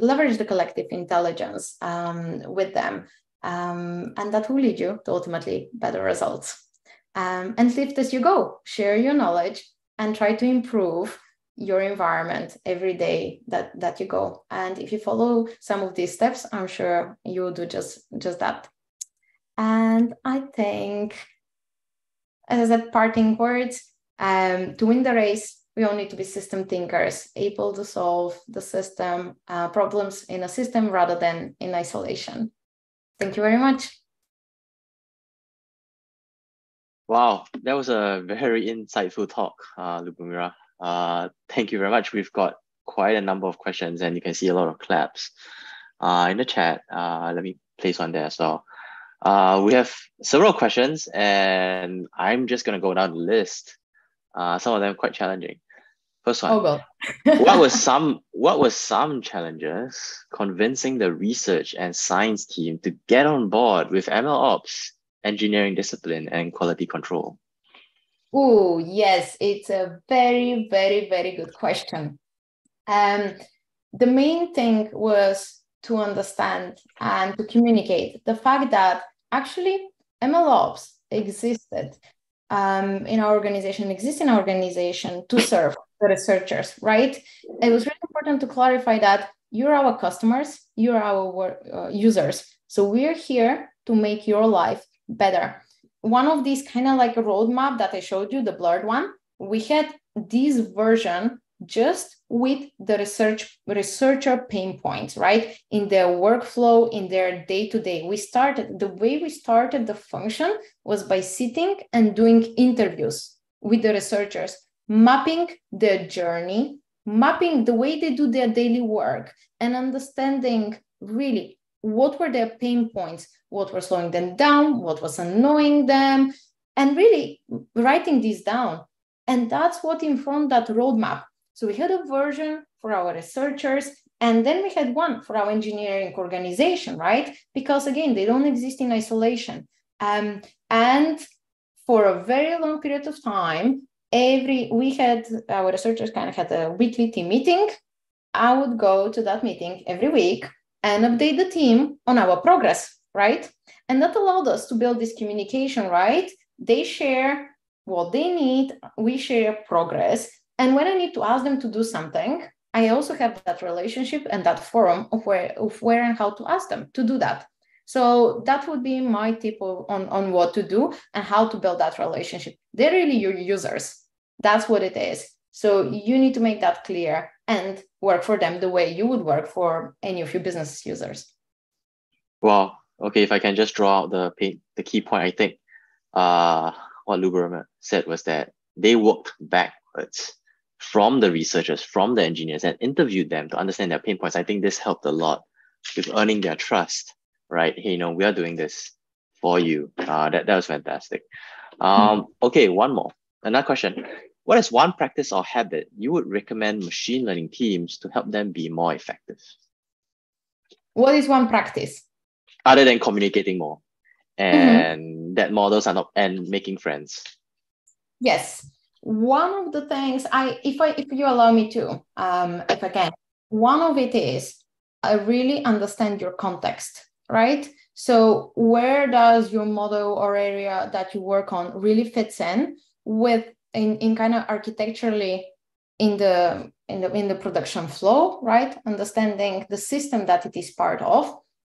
leverage the collective intelligence with them. And that will lead you to ultimately better results. And lift as you go, share your knowledge and try to improve your environment every day that you go. And if you follow some of these steps, I'm sure you will do just that. And I think, as I said, parting words, to win the race, we all need to be system thinkers, able to solve the system problems in a system rather than in isolation. Thank you very much. Wow, that was a very insightful talk, Lyubomira. Thank you very much. We've got quite a number of questions, and you can see a lot of claps in the chat. Let me place one there as well. We have several questions, and I'm just going to go down the list. Some of them quite challenging. First one, what was some challenges convincing the research and science team to get on board with MLOps, engineering discipline, and quality control? Oh, yes, it's a very, very, very good question. The main thing was to understand and to communicate the fact that actually MLOps existed in our organization to serve the researchers, right? It was really important to clarify that you're our customers, you're our users. So we're here to make your life better. One of these kind of like a roadmap that I showed you, the blurred one, we had this version just with the researcher pain points, right? In their workflow, in their day-to-day. The way we started the function was by sitting and doing interviews with the researchers, mapping their journey, mapping the way they do their daily work, and understanding really what were their pain points, what were slowing them down, what was annoying them, and really writing these down. And that's what informed that roadmap. So we had a version for our researchers, and then we had one for our engineering organization, right? Because again, they don't exist in isolation. And for a very long period of time, our researchers kind of had a weekly team meeting. I would go to that meeting every week and update the team on our progress, right? And that allowed us to build this communication, right? They share what they need, we share progress. And when I need to ask them to do something, I also have that relationship and that forum of where and how to ask them to do that. So that would be my tip on what to do and how to build that relationship. They're really your users. That's what it is. So you need to make that clear and work for them the way you would work for any of your business users. Wow. Okay, if I can just draw out the key point, I think what Lyubomira said was that they worked backwards from the researchers, from the engineers, and interviewed them to understand their pain points. I think this helped a lot with earning their trust. Right, hey, you know, we are doing this for you. That was fantastic. Okay, one more. Another question. What is one practice or habit you would recommend machine learning teams to help them be more effective? What is one practice? Other than communicating more and that models are not, and making friends. Yes. One of the things if you allow me to, if I can, one of it is I really understand your context. Right? So where does your model or area that you work on really fits in with in kind of architecturally in the production flow, right? Understanding the system that it is part of,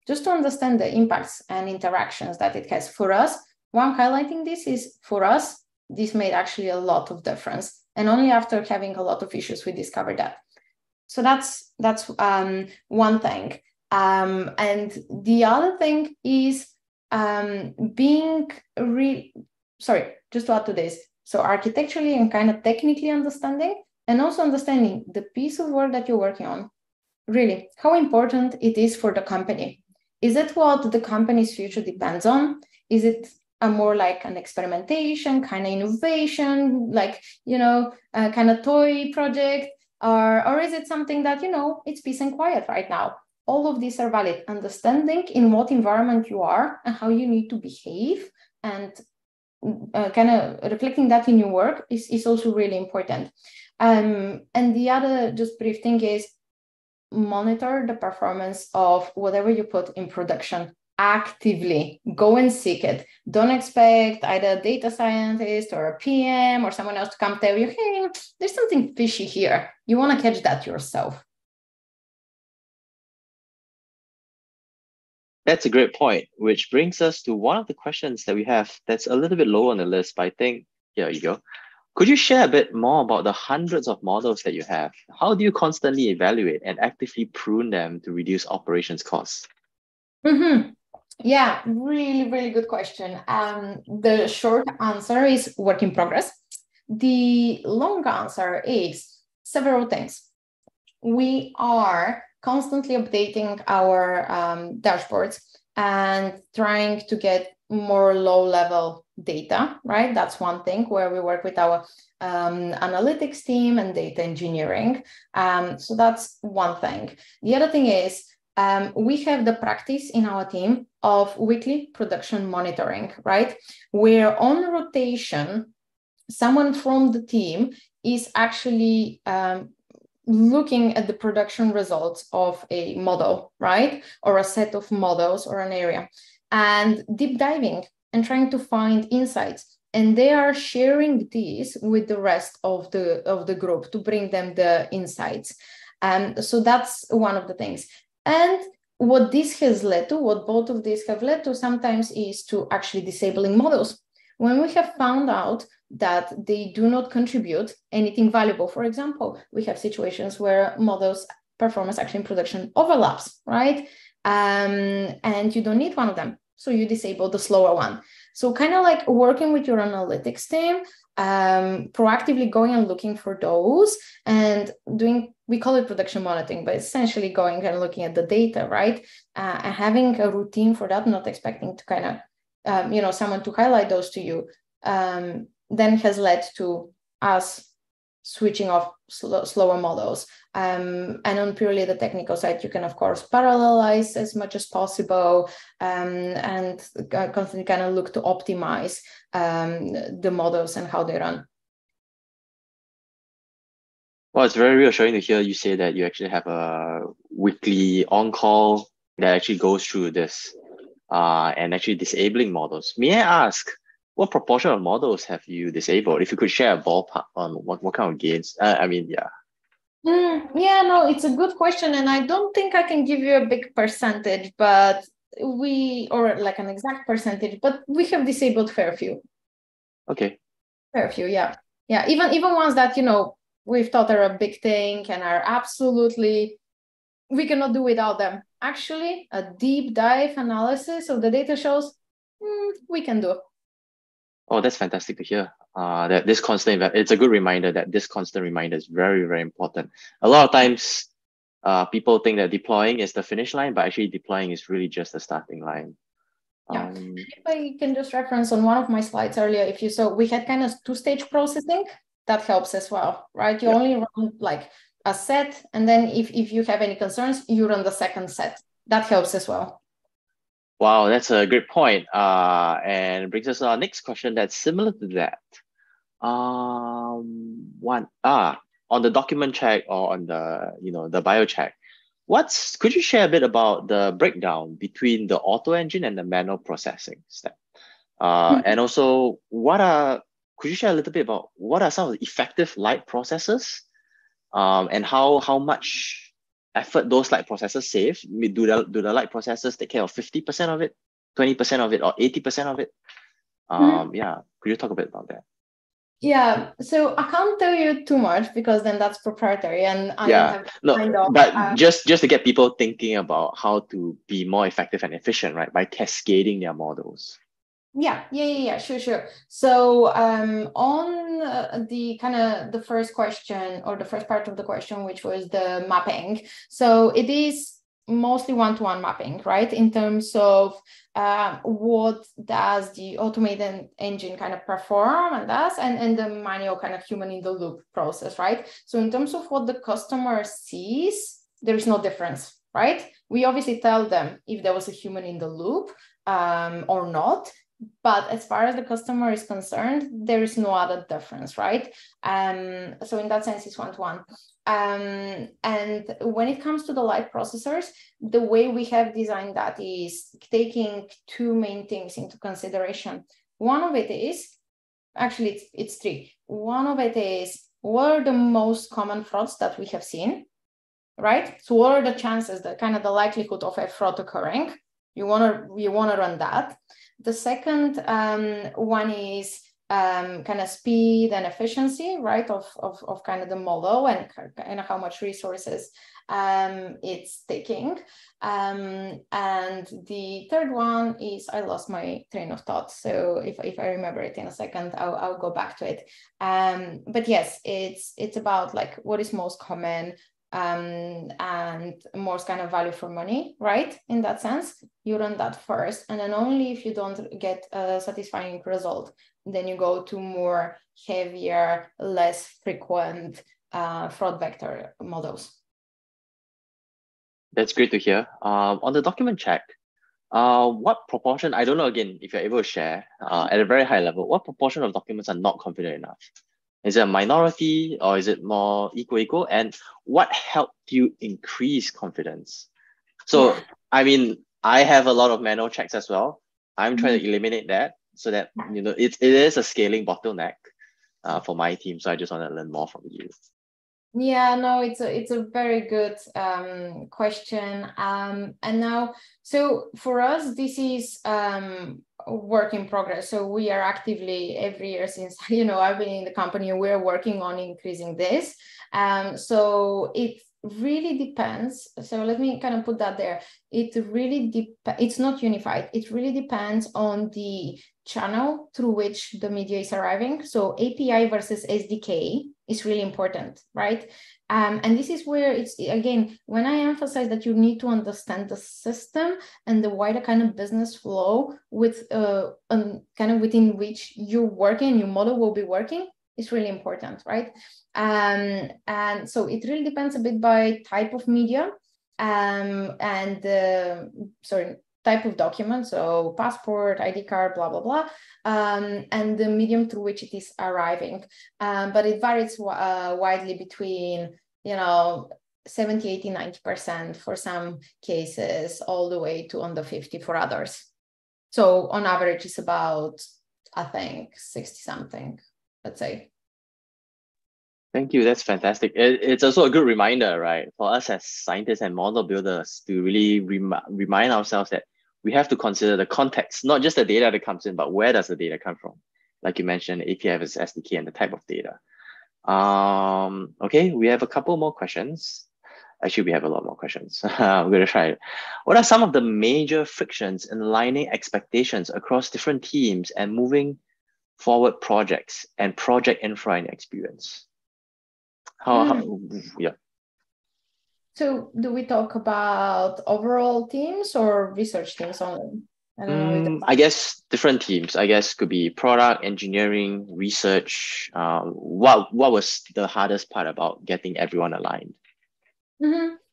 just to understand the impacts and interactions that it has. For us, why I'm highlighting this is for us, this made actually a lot of difference. And only after having a lot of issues, we discovered that. So that's one thing. And the other thing is just to add to this. So architecturally and kind of technically understanding, and also understanding the piece of work that you're working on, really, how important it is for the company. Is it what the company's future depends on? Is it a more like an experimentation, kind of innovation, like, you know, a kind of toy project, or is it something that, you know, it's peace and quiet right now? All of these are valid. Understanding in what environment you are and how you need to behave and kind of reflecting that in your work is also really important. And the other just brief thing is monitor the performance of whatever you put in production actively. Go and seek it. Don't expect either a data scientist or a PM or someone else to come tell you, hey, there's something fishy here. You want to catch that yourself. That's a great point, which brings us to one of the questions that we have that's a little bit low on the list, but I think, here you go. Could you share a bit more about the hundreds of models that you have? How do you constantly evaluate and actively prune them to reduce operations costs? Yeah, really, really good question. The short answer is work in progress. The long answer is several things. We are constantly updating our dashboards and trying to get more low-level data, right? That's one thing where we work with our analytics team and data engineering. So that's one thing. The other thing is we have the practice in our team of weekly production monitoring, right? We're on rotation. Someone from the team is actually looking at the production results of a model, right? Or a set of models or an area, and deep diving and trying to find insights. And they are sharing these with the rest of the group to bring them the insights. So that's one of the things. And what this has led to, what both of these have led to sometimes is to actually disabling models. When we have found out that they do not contribute anything valuable, for example, we have situations where models' performance action production overlaps, right? And you don't need one of them. So you disable the slower one. So kind of like working with your analytics team, proactively going and looking for those and doing, we call it production monitoring, but essentially going and looking at the data, right? And having a routine for that, not expecting to kind of someone to highlight those to you, then has led to us switching off slower models. And on purely the technical side, you can, of course, parallelize as much as possible and constantly kind of look to optimize the models and how they run. Well, it's very reassuring to hear you say that you actually have a weekly on-call that actually goes through this. And actually disabling models. May I ask, what proportion of models have you disabled? If you could share a ballpark on what kind of gains, it's a good question. And I don't think I can give you a big percentage, but or like an exact percentage, but we have disabled fair few. Okay. Fair few, yeah. Yeah, even ones that, you know, we've thought are a big thing and are absolutely, we cannot do without them. Actually, a deep dive analysis of the data shows we can do. Oh, that's fantastic to hear. That this constant, it's a good reminder that this constant reminder is very, very important. A lot of times, people think that deploying is the finish line, but actually deploying is really just the starting line. Yeah. If I can just reference on one of my slides earlier, if you saw, we had kind of two-stage processing. That helps as well, right? You only run like a set, and then if you have any concerns, you run the second set. That helps as well. Wow, that's a great point. And brings us to our next question that's similar to that. On the document check or on the, you know, the bio check, could you share a bit about the breakdown between the auto engine and the manual processing step? And also, could you share a little bit about what are some of the effective light processes, and how much effort those light processes save? Do the light processes take care of 50% of it, 20% of it, or 80% of it? Yeah, could you talk a bit about that? Yeah, so I can't tell you too much because then that's proprietary, and I don't have just to get people thinking about how to be more effective and efficient, right, by cascading their models. Yeah, sure. So on the first question, or the first part of the question, which was the mapping. So it is mostly one-to-one mapping, right? In terms of what does the automated engine kind of perform and the manual kind of human in the loop process, right? So in terms of what the customer sees, there is no difference, right? We obviously tell them if there was a human in the loop or not. But as far as the customer is concerned, there is no other difference, right? So in that sense, it's one-to-one. And when it comes to the light processors, the way we have designed that is taking two main things into consideration. One of it is, actually it's three. One of it is, what are the most common frauds that we have seen, right? So what are the chances, the likelihood of a fraud occurring? You want to run that. The second one is speed and efficiency, right, of kind of the model and how much resources it's taking. And the third one is, I lost my train of thought. So if I remember it in a second, I'll go back to it. But yes, it's about like what is most common and more kind of value for money, right? In that sense, you run that first, and then only if you don't get a satisfying result, then you go to more heavier, less frequent fraud vector models. That's great to hear. On the document check, what proportion, I don't know again if you're able to share at a very high level, what proportion of documents are not confident enough? Is it a minority or is it more equal? And what helped you increase confidence? So, I mean, I have a lot of manual checks as well. I'm trying to eliminate that so that, you know, it is a scaling bottleneck for my team. So I just want to learn more from you. Yeah, no, it's a very good question. And now, so for us, this is a work in progress. So we are actively every year since, you know, I've been in the company, we're working on increasing this. So it really depends. So let me kind of put that there. It's not unified. It really depends on the channel through which the media is arriving. So API versus SDK is really important, right? And this is where it's, again, when I emphasize that you need to understand the system and the wider kind of business flow with kind of within which you're working and your model will be working, is really important, right? And so it really depends a bit by type of media type of document, so passport, ID card, blah, blah, blah, and the medium through which it is arriving. But it varies widely between, you know, 70, 80, 90% for some cases, all the way to under 50 for others. So on average, it's about, I think, 60-something, let's say. Thank you. That's fantastic. It's also a good reminder, right, for us as scientists and model builders to really remind ourselves that we have to consider the context, not just the data that comes in, but where does the data come from? Like you mentioned, API versus SDK and the type of data. Okay, we have a couple more questions. Actually, we have a lot more questions. I'm going to try it. What are some of the major frictions in aligning expectations across different teams and moving forward projects and project infra and experience? Yeah. So do we talk about overall teams or research teams only? I guess different teams. I guess could be product, engineering, research. What was the hardest part about getting everyone aligned?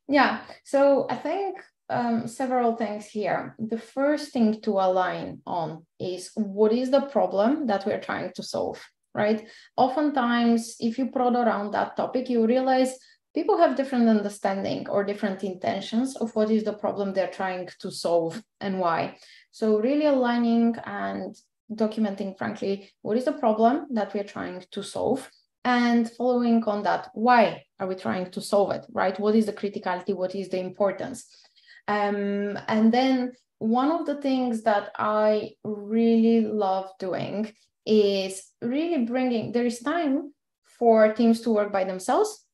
Yeah, so I think several things here. The first thing to align on is what is the problem that we're trying to solve, right? Oftentimes, if you prod around that topic, you realize people have different understanding or different intentions of what is the problem they're trying to solve and why. So really aligning and documenting, frankly, what is the problem that we're trying to solve? And following on that, why are we trying to solve it, right? What is the criticality? What is the importance? And then one of the things that I really love doing is really bringing, there is time for teams to work by themselves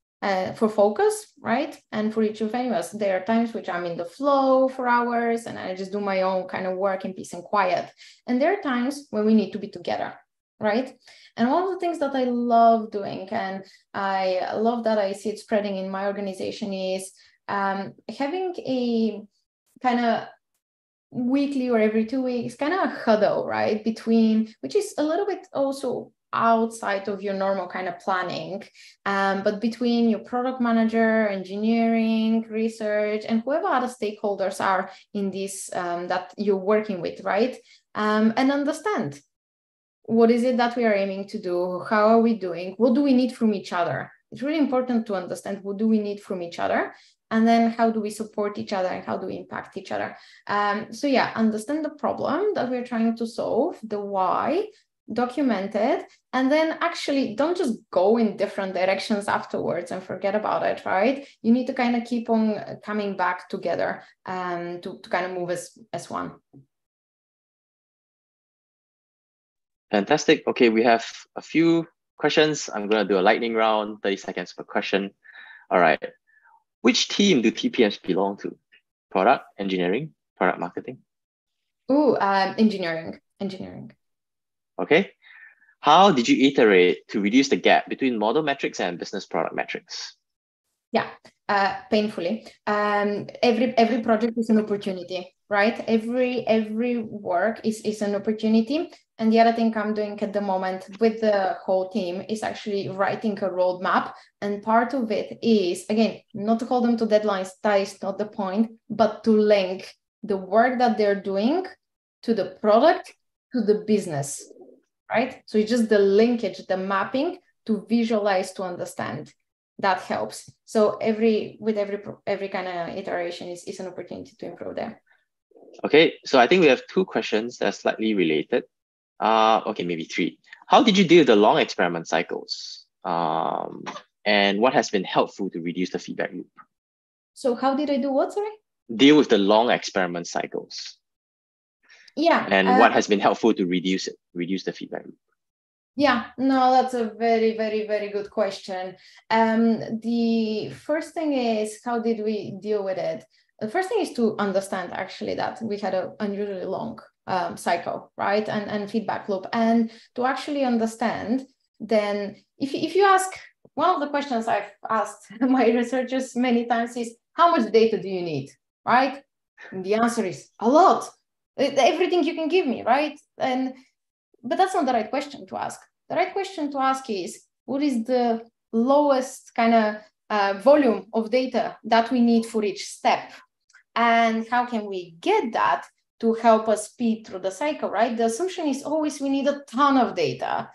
for focus, right? And for each of us, there are times which I'm in the flow for hours and I just do my own kind of work in peace and quiet. And there are times when we need to be together, right? And one of the things that I love doing, and I love that I see it spreading in my organization, is having a kind of weekly or every 2 weeks kind of huddle, right? Between, which is a little bit also outside of your normal kind of planning, but between your product manager, engineering, research, and whoever other stakeholders are in this that you're working with, right? And understand, what is it that we are aiming to do? How are we doing? What do we need from each other? It's really important to understand what do we need from each other, and then how do we support each other and how do we impact each other? So yeah, understand the problem that we're trying to solve, the why, document it, and then actually don't just go in different directions afterwards and forget about it, right? You need to kind of keep on coming back together to kind of move as one. Fantastic. Okay, we have a few questions. I'm going to do a lightning round, 30 seconds per question. All right. Which team do TPMs belong to? Product, engineering, product marketing? Ooh, engineering. Okay. How did you iterate to reduce the gap between model metrics and business product metrics? Yeah, painfully. Every project is an opportunity, right? Every work is an opportunity. And the other thing I'm doing at the moment with the whole team is actually writing a roadmap. And part of it is, again, not to hold them to deadlines, that is not the point, but to link the work that they're doing to the product, to the business, right? So it's just the linkage, the mapping to visualize, to understand. That helps. So every kind of iteration is an opportunity to improve there. Okay, so I think we have two questions that are slightly related. Okay, maybe three. How did you deal with the long experiment cycles? And what has been helpful to reduce the feedback loop? So how did I do what, sorry? Deal with the long experiment cycles. Yeah. And what has been helpful to reduce the feedback loop? Yeah, no, that's a very, very, very good question. The first thing is, how did we deal with it? The first thing is to understand actually that we had an unusually long cycle, right? And feedback loop. And to actually understand, then if you ask, one of the questions I've asked my researchers many times is, how much data do you need, right? And the answer is a lot, everything you can give me, right? But that's not the right question to ask. The right question to ask is, what is the lowest kind of volume of data that we need for each step? And how can we get that to help us speed through the cycle, right? The assumption is always we need a ton of data.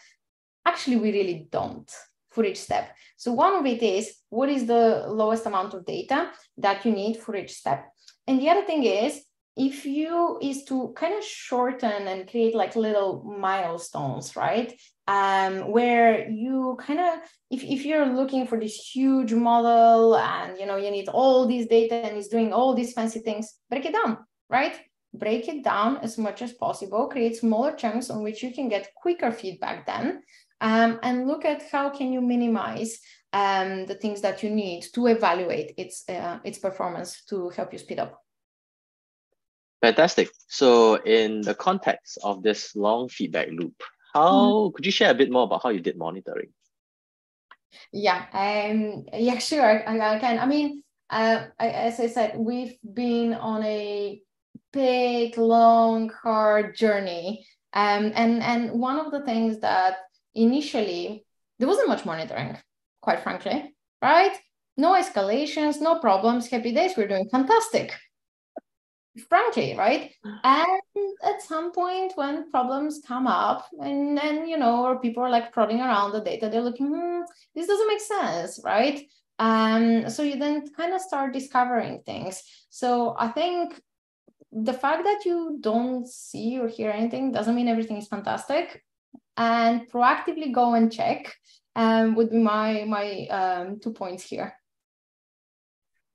Actually, we really don't for each step. So one of it is, what is the lowest amount of data that you need for each step? And the other thing is to kind of shorten and create like little milestones, right? Where you kind of, if you're looking for this huge model and you need all this data and it's doing all these fancy things, break it down, right? break it down as much as possible, create smaller chunks on which you can get quicker feedback then, and look at how can you minimize the things that you need to evaluate its performance to help you speed up. Fantastic. So in the context of this long feedback loop, could you share a bit more about how you did monitoring? Yeah, sure, I can. I mean, as I said, we've been on a big, long, hard journey. And one of the things that initially, there wasn't much monitoring, quite frankly, right? No escalations, no problems, happy days, we're doing fantastic. Frankly, right? And at some point when problems come up and then, you know, or people are like prodding around the data, they're looking, this doesn't make sense, right? So you then kind of start discovering things. So I think the fact that you don't see or hear anything doesn't mean everything is fantastic, and proactively go and check would be my 2 points here.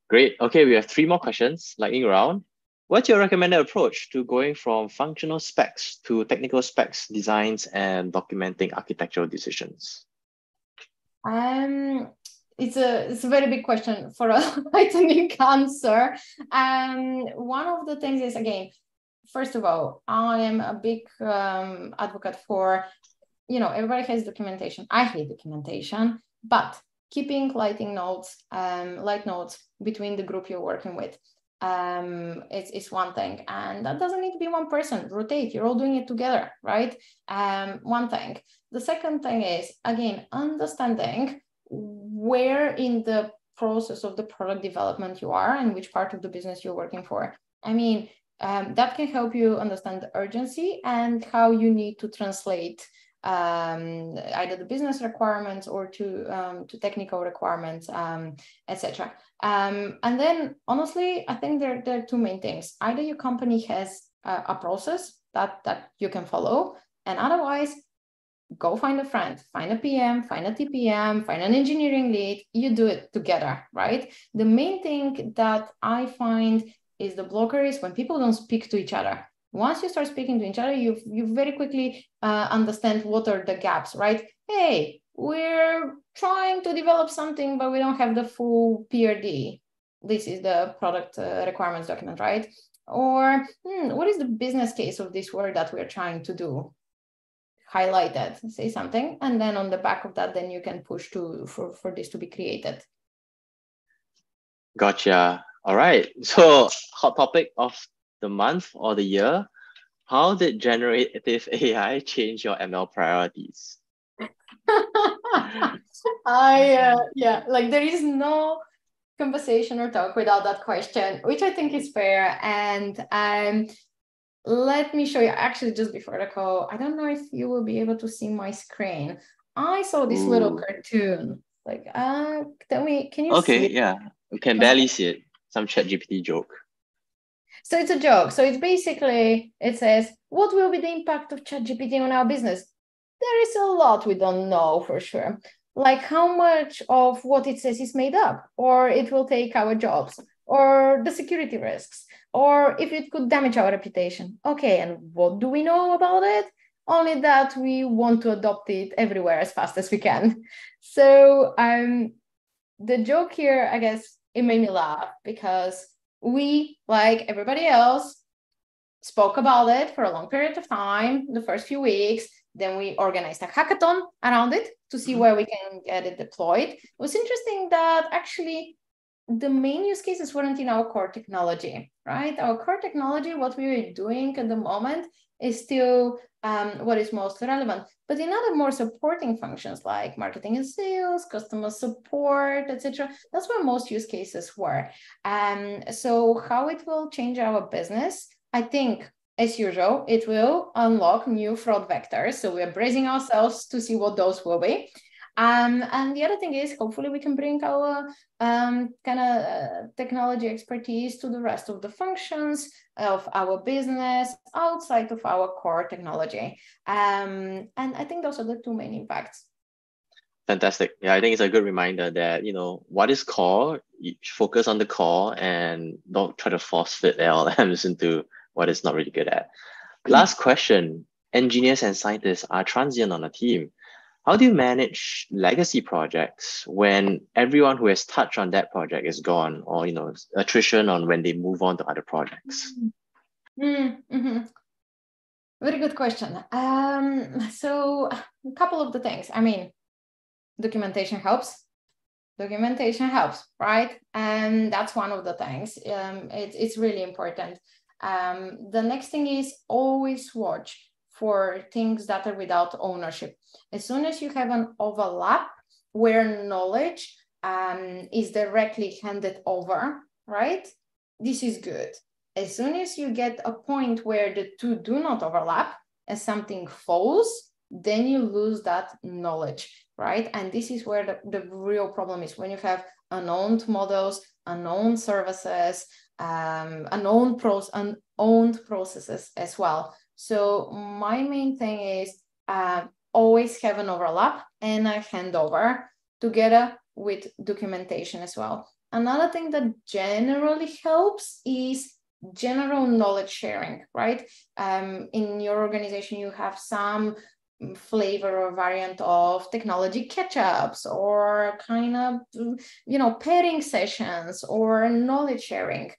Great. Okay, we have 3 more questions, lightning round. What's your recommended approach to going from functional specs to technical specs, designs, and documenting architectural decisions? It's a very big question for a lightning answer. One of the things is, again, first of all, I am a big advocate for, you know, everybody has documentation. I hate documentation, but keeping light notes between the group you're working with. It's one thing, and that doesn't need to be one person. Rotate, you're all doing it together, right? One thing. The second thing is, again, understanding where in the process of the product development you are and which part of the business you're working for. I mean, that can help you understand the urgency and how you need to translate either the business requirements or to technical requirements, etc. And then, honestly, I think there are 2 main things. Either your company has a process that you can follow, and otherwise, go find a friend, find a PM, find a TPM, find an engineering lead. You do it together, right? The main thing that I find is the blocker is when people don't speak to each other. Once you start speaking to each other, you very quickly understand what are the gaps, right? Hey, we're trying to develop something, but we don't have the full PRD. This is the product requirements document, right? Or what is the business case of this work that we're trying to do? Highlight that, say something, and then on the back of that, then you can push for this to be created. Gotcha. All right. So hot topic of the month or the year, how did generative AI change your ML priorities? Like there is no conversation or talk without that question, which I think is fair. And let me show you, actually, just before the call, I don't know if you will be able to see my screen. I saw this little cartoon. Like, can you see it? Okay, yeah, we can barely see it. Some ChatGPT joke. So it's a joke. So it's basically, it says, what will be the impact of ChatGPT on our business? There is a lot we don't know for sure. Like how much of what it says is made up, or it will take our jobs, or the security risks, or if it could damage our reputation. Okay, and what do we know about it? Only that we want to adopt it everywhere as fast as we can. So the joke here, I guess, it made me laugh because we, like everybody else, spoke about it for a long period of time, the first few weeks. Then we organized a hackathon around it to see where we can get it deployed. It was interesting that actually the main use cases weren't in our core technology, right? Our core technology, what we were doing at the moment, is still what is most relevant. But in other more supporting functions like marketing and sales, customer support, etc., that's where most use cases were. So how it will change our business? I think, as usual, it will unlock new fraud vectors. So we're bracing ourselves to see what those will be. And the other thing is, hopefully we can bring our technology expertise to the rest of the functions of our business outside of our core technology. And I think those are the 2 main impacts. Fantastic. Yeah, I think it's a good reminder that, you know, what is core, you focus on the core and don't try to force fit LLMs into what it's not really good at. Last question, engineers and scientists are transient on a team. How do you manage legacy projects when everyone who has touched on that project is gone, or, you know, attrition on when they move on to other projects? Mm-hmm. Very good question. So a couple of the things, I mean, documentation helps, right? And that's one of the things, it's really important. The next thing is always watch for things that are without ownership. As soon as you have an overlap where knowledge is directly handed over, right? This is good. As soon as you get a point where the two do not overlap and something falls, then you lose that knowledge, right? And this is where the real problem is, when you have unowned models, unowned services, unowned processes as well. So my main thing is always have an overlap and a handover together with documentation as well. Another thing that generally helps is general knowledge sharing, right? In your organization, you have some flavor or variant of technology catch-ups or kind of, you know, pairing sessions or knowledge sharing.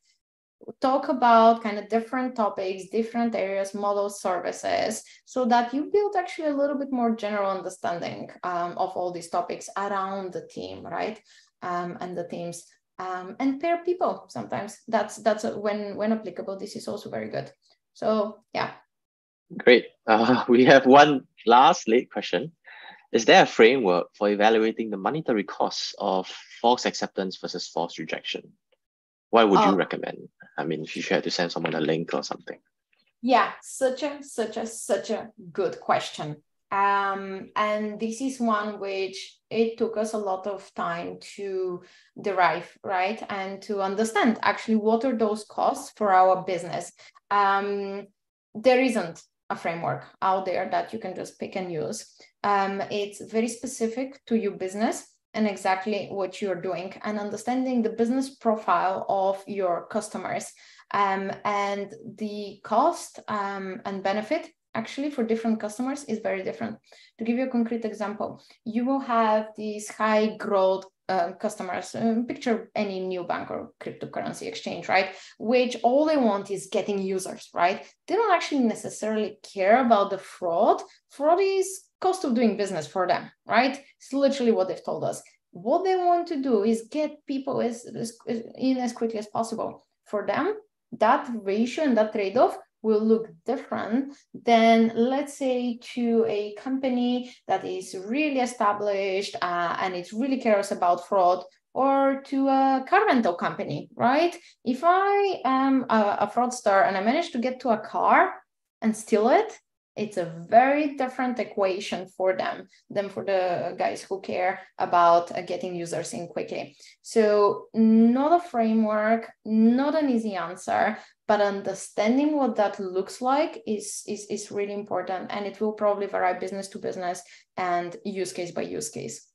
Talk about kind of different topics, different areas, models, services, so that you build actually a little bit more general understanding of all these topics around the team, right? And the teams, and pair people sometimes. That's when applicable, this is also very good. So yeah. Great. We have one last late question. Is there a framework for evaluating the monetary costs of false acceptance versus false rejection? What would you recommend? I mean, if you had to send someone a link or something. Yeah, such a good question. And this is one which it took us a lot of time to derive, right? And to understand actually what are those costs for our business. There isn't a framework out there that you can just pick and use. It's very specific to your business and exactly what you're doing, and understanding the business profile of your customers, and the cost and benefit actually for different customers is very different. To give you a concrete example, you will have these high growth customers, picture any neobank or cryptocurrency exchange, right? Which all they want is getting users, right? They don't actually necessarily care about the fraud. Fraud is cost of doing business for them, right? It's literally what they've told us. What they want to do is get people in as quickly as possible. For them, that ratio and that trade-off will look different than, let's say, to a company that is really established and it really cares about fraud, or to a car rental company, right? If I am a fraudster and I manage to get to a car and steal it, it's a very different equation for them than for the guys who care about getting users in quickly. So not a framework, not an easy answer, but understanding what that looks like is really important. And it will probably vary business to business and use case by use case.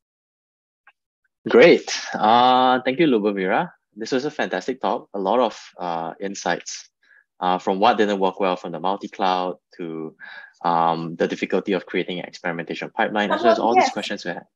Great. Thank you, Lyubomira. This was a fantastic talk. A lot of insights from what didn't work well from the multi-cloud to the difficulty of creating an experimentation pipeline, as well as all these questions we had.